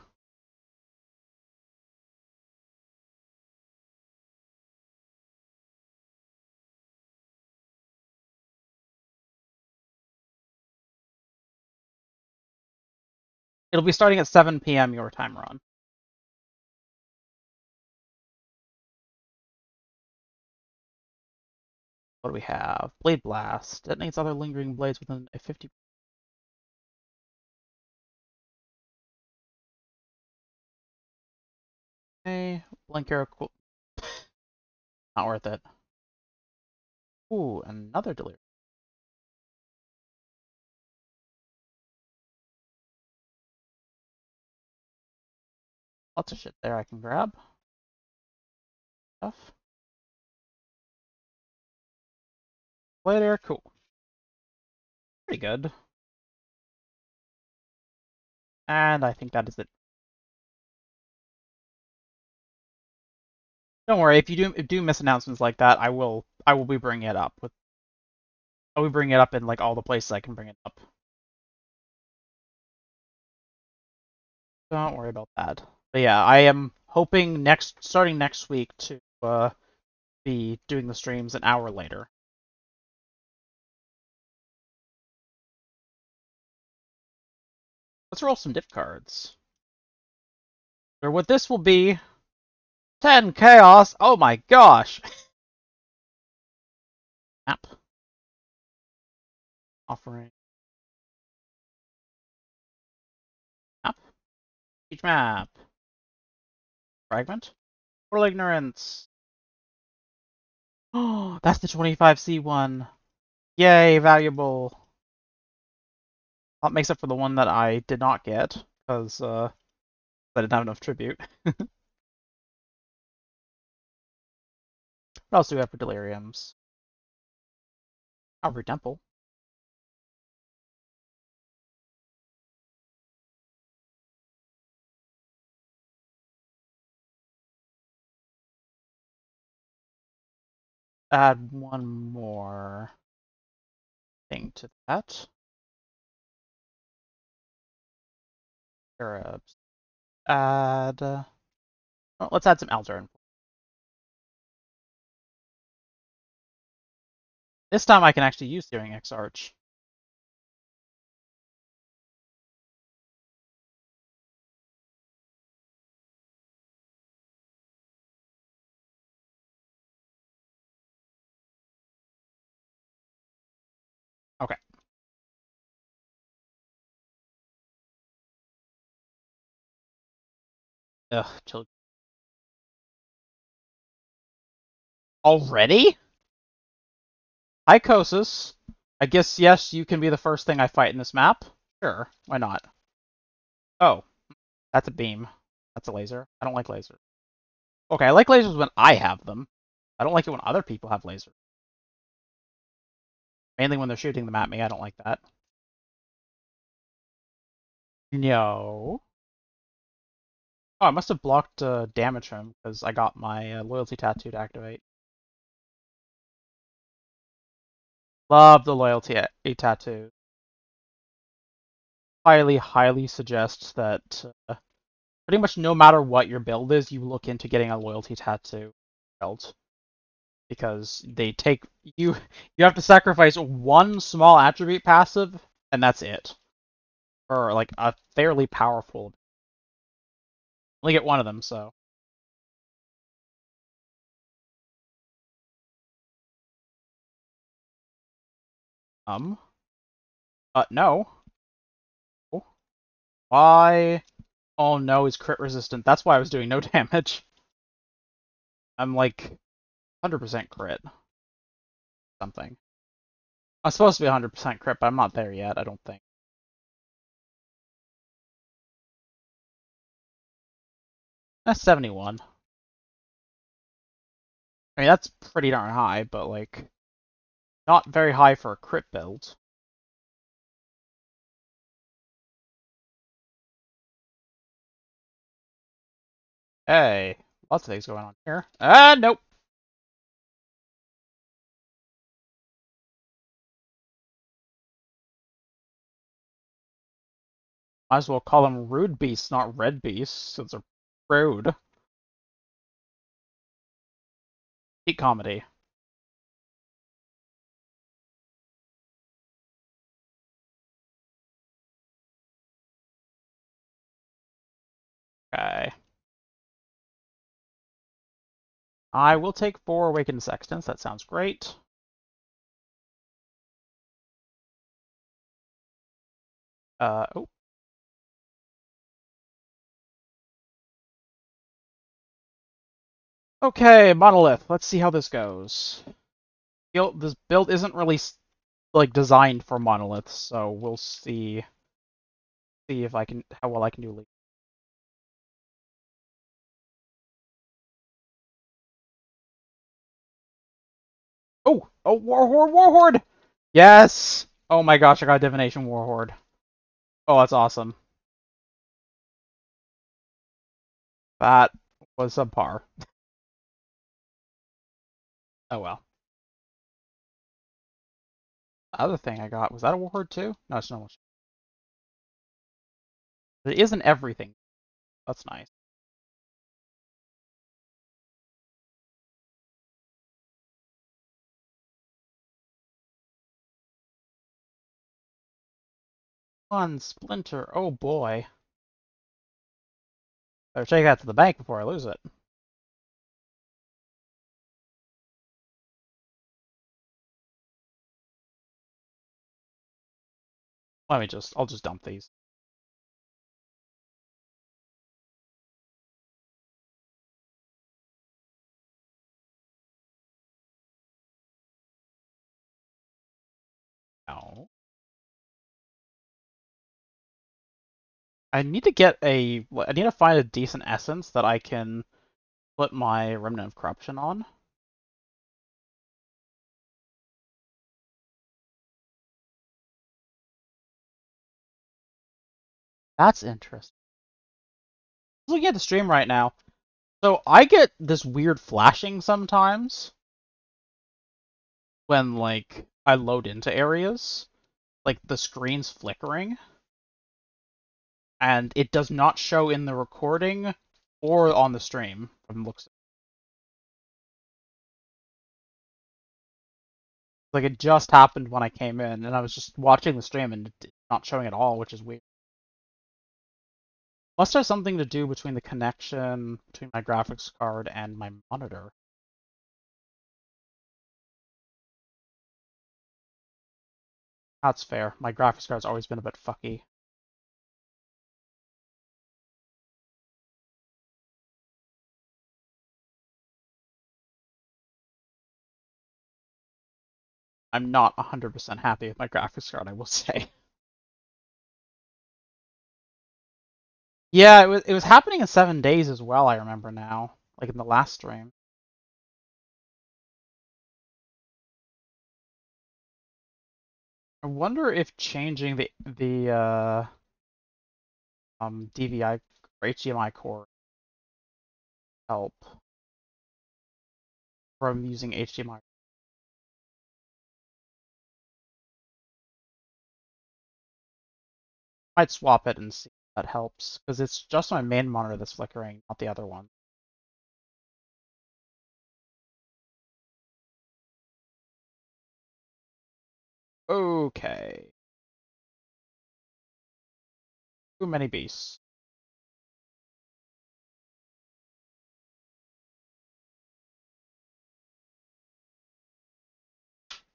It'll be starting at seven P M your time, Ron. What do we have? Blade Blast. Detonates other lingering blades within a fifty percent. Blank arrow, cool. Not worth it. Ooh, another Delirium. Lots of shit there I can grab. Stuff. Blade arrow, cool. Pretty good. And I think that is it. Don't worry. If you do do miss announcements like that, I will I will be bringing it up with. I will bring it up in like all the places I can bring it up. Don't worry about that. But yeah, I am hoping next starting next week to uh, be doing the streams an hour later. Let's roll some dip cards. Or what this will be. ten chaos! Oh my gosh! Map. Offering. Map. Each map. Fragment. Total ignorance. Oh, that's the twenty-five C one. Yay, valuable. That makes up for the one that I did not get, because uh, I didn't have enough tribute. What else do we have for Deliriums? Albert Temple. Add one more thing to that. Arabs. Add. Uh, well, let's add some Elder. This time I can actually use Searing Exarch. Okay. Ugh, children. Already? Icosis. I guess, yes, you can be the first thing I fight in this map. Sure, why not? Oh, that's a beam. That's a laser. I don't like lasers. Okay, I like lasers when I have them. I don't like it when other people have lasers. Mainly when they're shooting them at me. I don't like that. No. Oh, I must have blocked uh, damage from him because I got my uh, Loyalty Tattoo to activate. Love the Loyalty Tattoo. Highly, highly suggests that uh, pretty much no matter what your build is, you look into getting a Loyalty Tattoo build. Because they take you, you have to sacrifice one small attribute passive, and that's it. Or like a fairly powerful. Only get one of them, so. Um. Uh, no. Oh. Why? Oh no, he's crit resistant. That's why I was doing no damage. I'm like one hundred percent crit. Something. I'm supposed to be one hundred percent crit, but I'm not there yet, I don't think. That's seventy-one. I mean, that's pretty darn high, but, like, not very high for a crit build. Hey, lots of things going on here. Ah, nope! Might as well call them rude beasts, not red beasts, since they're rude. Hate comedy. Okay. I will take four Awakened Sextants, that sounds great. Uh, oh. Okay, Monolith. Let's see how this goes. This build isn't really like designed for Monolith, so we'll see see if I can how well I can do lead. Oh, oh, Warhorde, Warhorde! Yes. Oh my gosh, I got Divination Warhorde. Oh, that's awesome. That was subpar. Oh well. The other thing I got, was that a Warhorde too? No, it's normal. It isn't everything. That's nice. One splinter, oh boy. Better take that to the bank before I lose it. Let me just, I'll just dump these. No. I need to get a, I need to find a decent essence that I can put my Remnant of Corruption on. That's interesting. I'm looking at the stream right now. So I get this weird flashing sometimes when like I load into areas. Like the screen's flickering. And it does not show in the recording or on the stream from looks at it. Like it just happened when I came in and I was just watching the stream and it's not showing at all, which is weird. Must have something to do between the connection between my graphics card and my monitor. That's fair. My graphics card's always been a bit fucky. I'm not one hundred percent happy with my graphics card, I will say. Yeah, it was, it was happening in seven days as well, I remember now. Like in the last stream. I wonder if changing the the uh, um, D V I or H D M I core help from using H D M I. Might swap it and see if that helps, because it's just my main monitor that's flickering, not the other one. Okay. Too many beasts.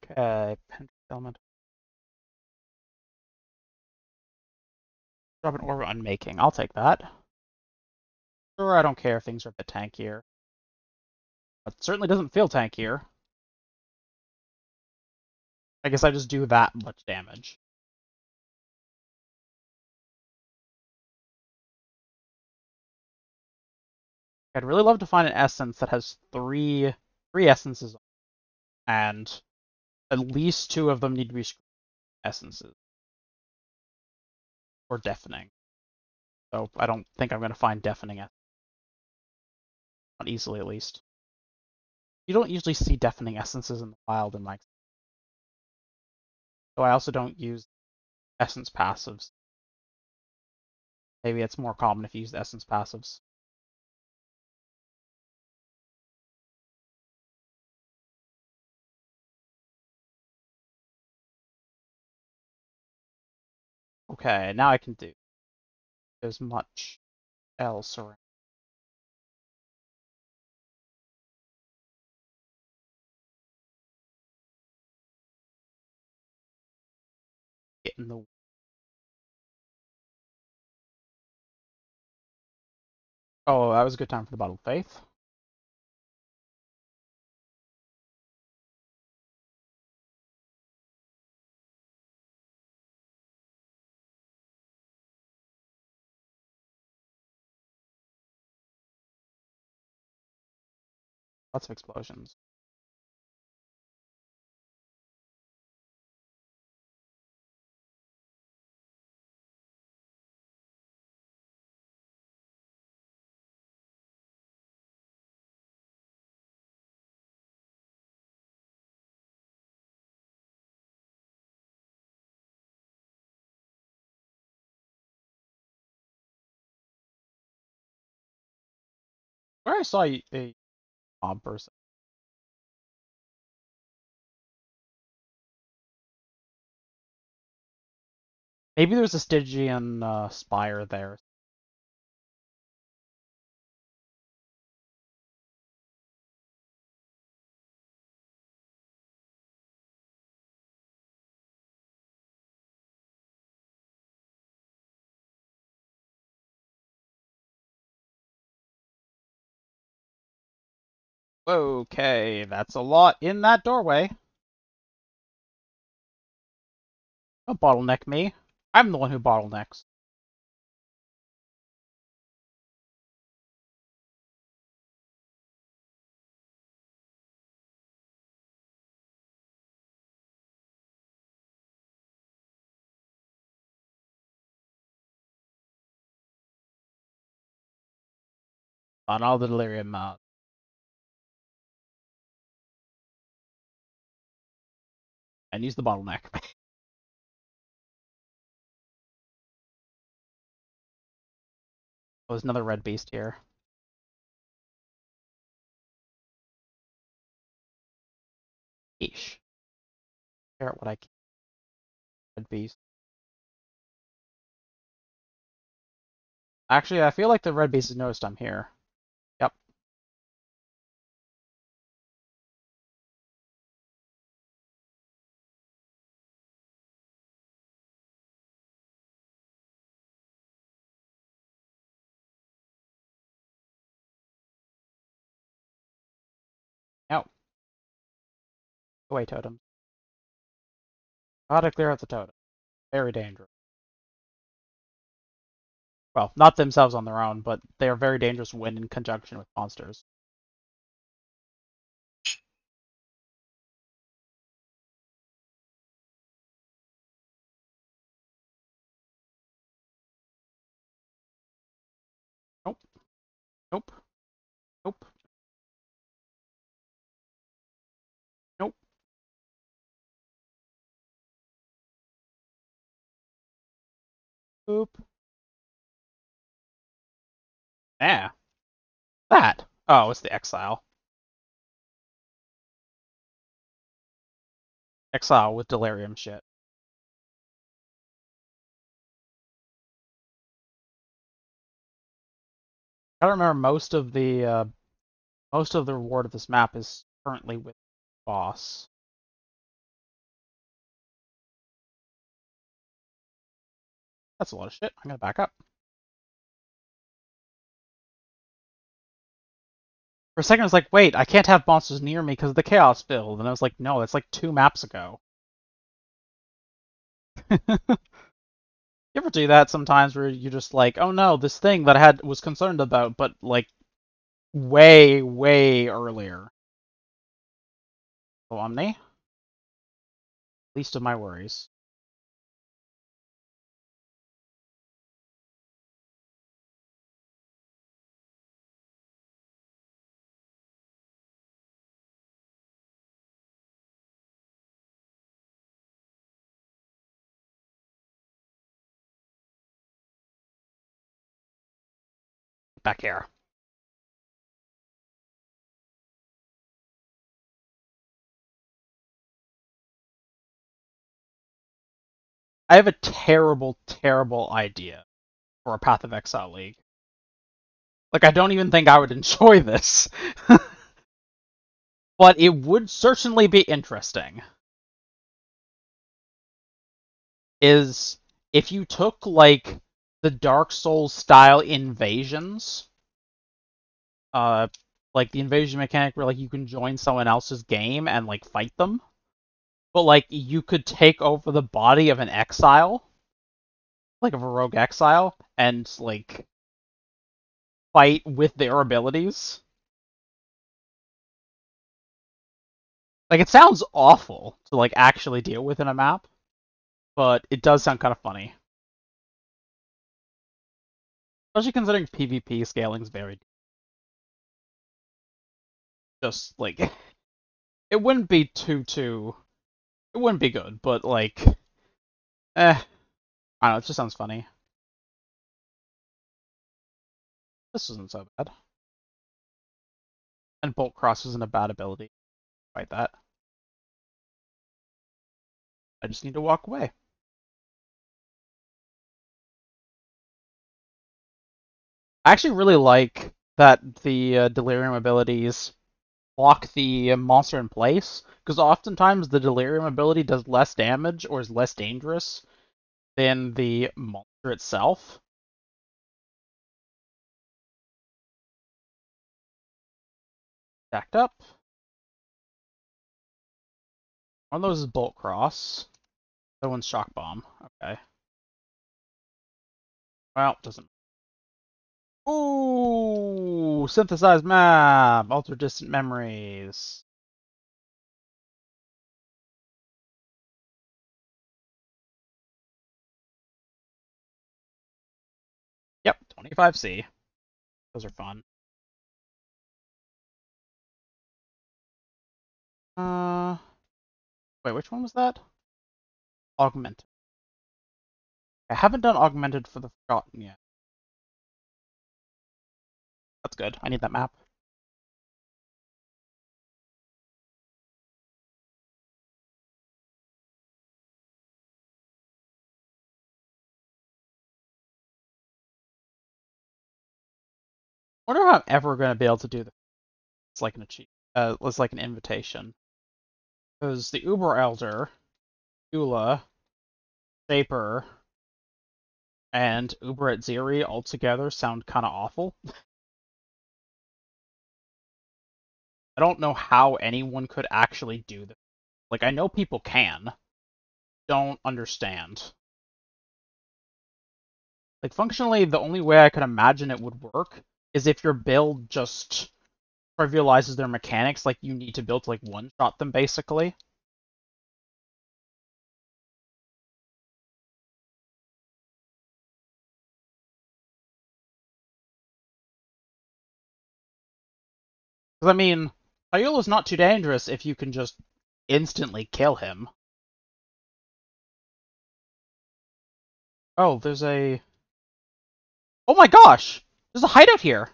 Okay, Pendrive Element. Drop an Orbital Unmaking. I'll take that. Sure, I don't care if things are a bit tankier. It certainly doesn't feel tankier. I guess I just do that much damage. I'd really love to find an essence that has three three essences on it, and at least two of them need to be essences. Or deafening. So I don't think I'm gonna find deafening essences. Not easily, at least. You don't usually see deafening essences in the wild in my experience. So I also don't use essence passives. Maybe it's more common if you use the essence passives. Okay, now I can do. There's much else around. Get in the oh, that was a good time for the Bottled Faith. Lots of explosions. Where I saw a mob person. Maybe there's a Stygian uh, spire there. Okay, that's a lot in that doorway. Don't bottleneck me. I'm the one who bottlenecks. On all the delirium out. And use the bottleneck. Oh, there's another red beast here. Eesh. Tear at what I can. Red beast. Actually, I feel like the red beast has noticed I'm here. Away totem. Got to clear out the totem. Very dangerous. Well, not themselves on their own, but they are very dangerous when in conjunction with monsters. Nope. Nope. Nope. Nope. Oop. Yeah. That. Oh, it's the exile. Exile with delirium shit. I don't remember most of the uh, most of the reward of this map is currently with the boss. That's a lot of shit. I'm gonna back up. For a second, I was like, wait, I can't have monsters near me because of the Chaos build. And I was like, no, that's like two maps ago. You ever do that sometimes where you're just like, oh no, this thing that I had was concerned about, but like way, way earlier. So Omni? Least of my worries. Back here. I have a terrible, terrible idea for a Path of Exile League. Like, I don't even think I would enjoy this. But it would certainly be interesting. Is if you took, like, the Dark Souls style invasions, uh, like the invasion mechanic where like you can join someone else's game and like fight them, but like you could take over the body of an exile, like of a rogue exile, and like fight with their abilities. Like it sounds awful to like actually deal with in a map, but it does sound kind of funny. Especially considering PvP scaling's very deep. Just, like, it wouldn't be too, too... It wouldn't be good, but, like... Eh. I don't know, it just sounds funny. This isn't so bad. And Bolt Cross isn't a bad ability. Fight that. I just need to walk away. I actually really like that the uh, Delirium abilities block the uh, monster in place, because oftentimes the Delirium ability does less damage or is less dangerous than the monster itself. Stacked up. One of those is Bolt Cross. The other one's Shock Bomb. Okay. Well, doesn't. Ooh, synthesized map, alter distant memories. Yep, twenty-five C. Those are fun. Uh, wait, which one was that? Augmented. I haven't done Augmented for the Forgotten yet. That's good. I need that map. I wonder if I'm ever going to be able to do this. It's like an achievement. Uh, it's like an invitation. Because the Uber Elder, Eula, Shaper, and Uber at Ziri all together sound kind of awful. I don't know how anyone could actually do this. Like, I know people can, don't understand. Like, functionally, the only way I could imagine it would work is if your build just trivializes their mechanics, like you need to build to, like, one-shot them, basically. Because, I mean, Hyula's not too dangerous if you can just instantly kill him. Oh, there's a... Oh my gosh! There's a hideout here!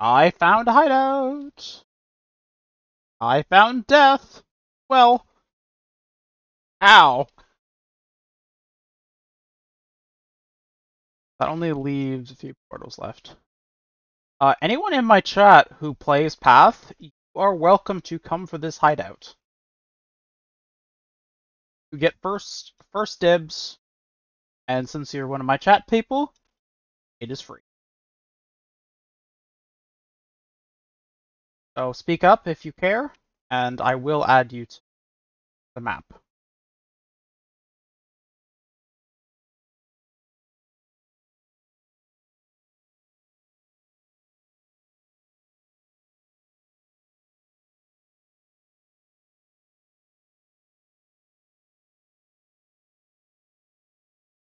I found a hideout! I found death! Well... Ow! That only leaves a few portals left. Uh, anyone in my chat who plays Path, you are welcome to come for this hideout. You get first, first dibs, and since you're one of my chat people, it is free. So speak up if you care, and I will add you to the map.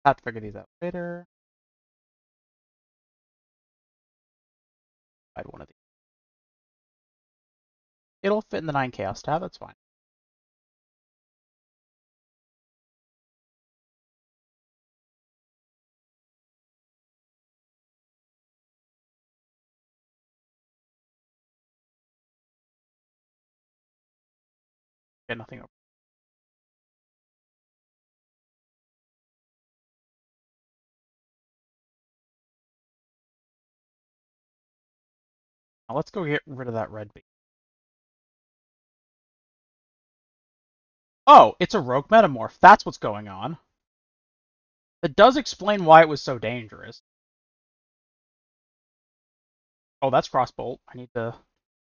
I'll have to figure these out later. I'd one of these. It'll fit in the nine chaos tab, that's fine. Get nothing over. Now let's go get rid of that red bee. Oh, it's a rogue metamorph. That's what's going on. That does explain why it was so dangerous. Oh, that's Crossbolt. I need to...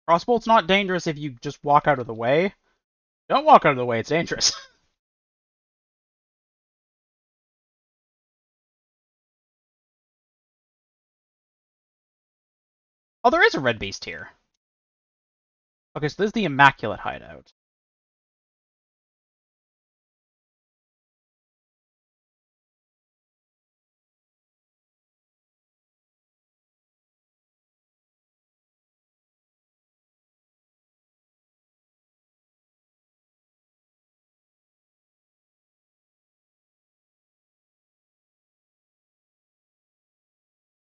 Crossbolt's not dangerous if you just walk out of the way. Don't walk out of the way, it's dangerous. Oh, there is a red beast here. Okay, so this is the Immaculate Hideout.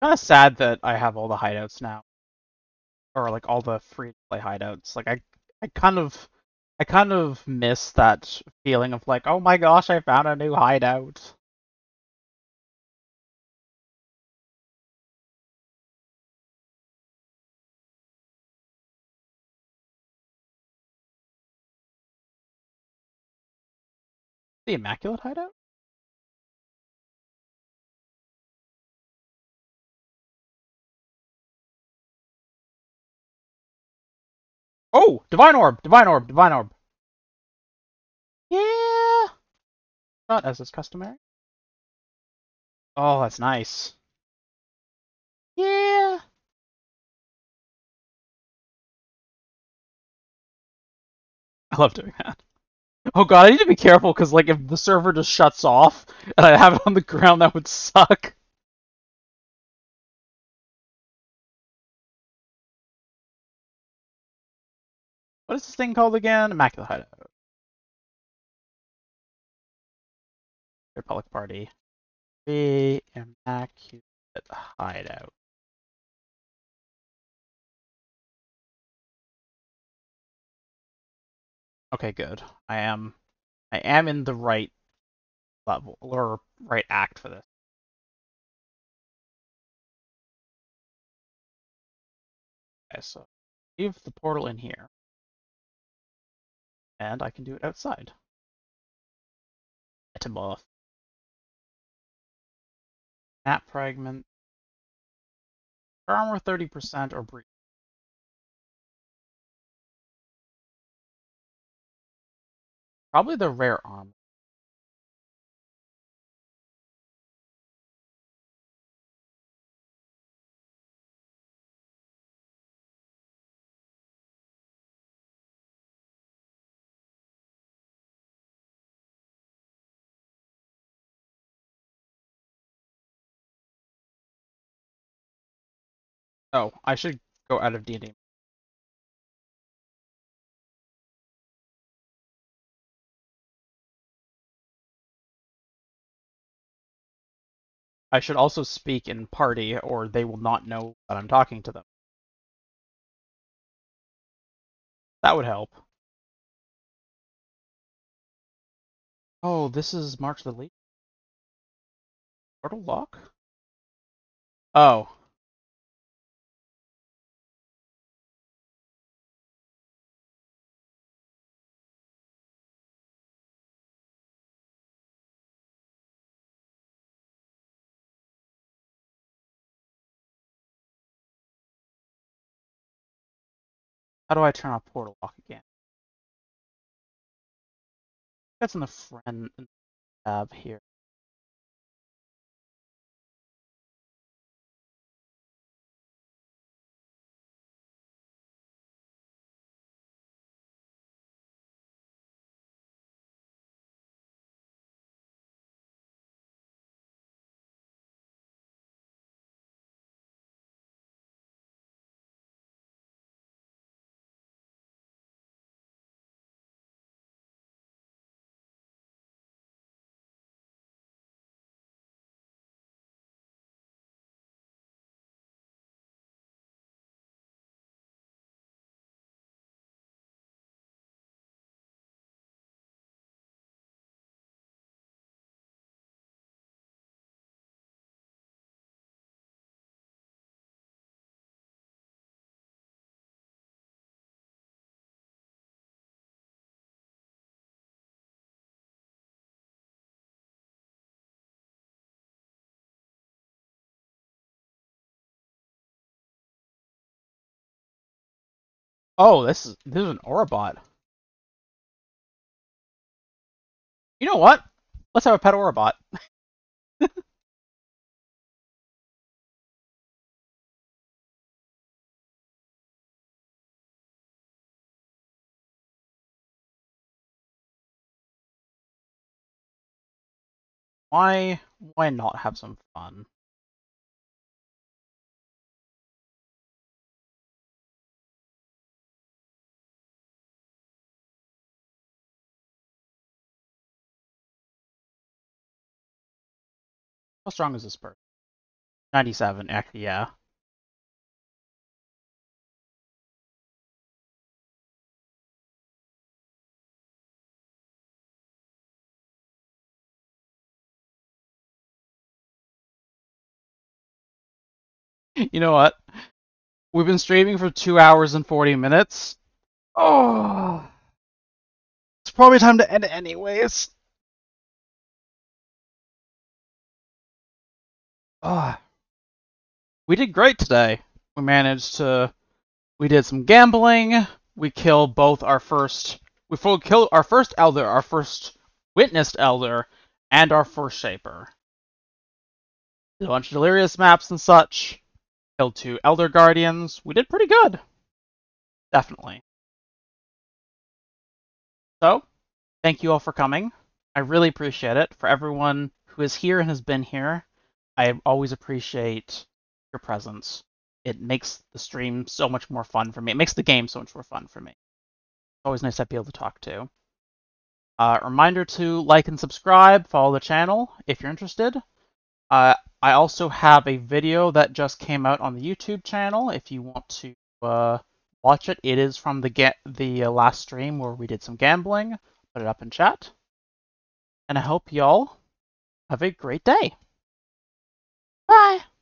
Kind of sad that I have all the hideouts now. Or like all the free to play hideouts. Like I, I kind of, I kind of miss that feeling of like, oh my gosh, I found a new hideout. The Immaculate Hideout? Oh! Divine Orb! Divine Orb! Divine Orb! Yeah! Not as is customary. Oh, that's nice. Yeah! I love doing that. Oh god, I need to be careful, because like, if the server just shuts off, and I have it on the ground, that would suck. What is this thing called again? Immaculate Hideout. Republic Party. The Immaculate Hideout. Okay, good. I am I am in the right level or right act for this. Okay, so leave the portal in here. And I can do it outside. Metamorph. Map fragment. Armor thirty percent or breach. Probably the rare armor. Oh, I should go out of D and D. I should also speak in party, or they will not know that I'm talking to them. That would help. Oh, this is March the Leap. Portal lock? Oh. How do I turn off portal lock again? That's in the friend tab here. Oh, this is this is an Aurobot. You know what? Let's have a pet Aurobot. Why why not have some fun? How strong is this bird? ninety-seven, actually, yeah. You know what? We've been streaming for two hours and forty minutes. Oh! It's probably time to end it anyways. Oh, we did great today. We managed to. We did some gambling. We killed both our first. We full killed our first elder, our first witnessed elder, and our first shaper. Did a bunch of delirious maps and such. Killed two elder guardians. We did pretty good. Definitely. So, thank you all for coming. I really appreciate it. For everyone who is here and has been here. I always appreciate your presence. It makes the stream so much more fun for me. It makes the game so much more fun for me. It's always nice to be able to talk to. Uh, reminder to like and subscribe, follow the channel if you're interested. Uh, I also have a video that just came out on the YouTube channel. If you want to uh, watch it, it is from the get the uh, last stream where we did some gambling. Put it up in chat. And I hope y'all have a great day. Bye.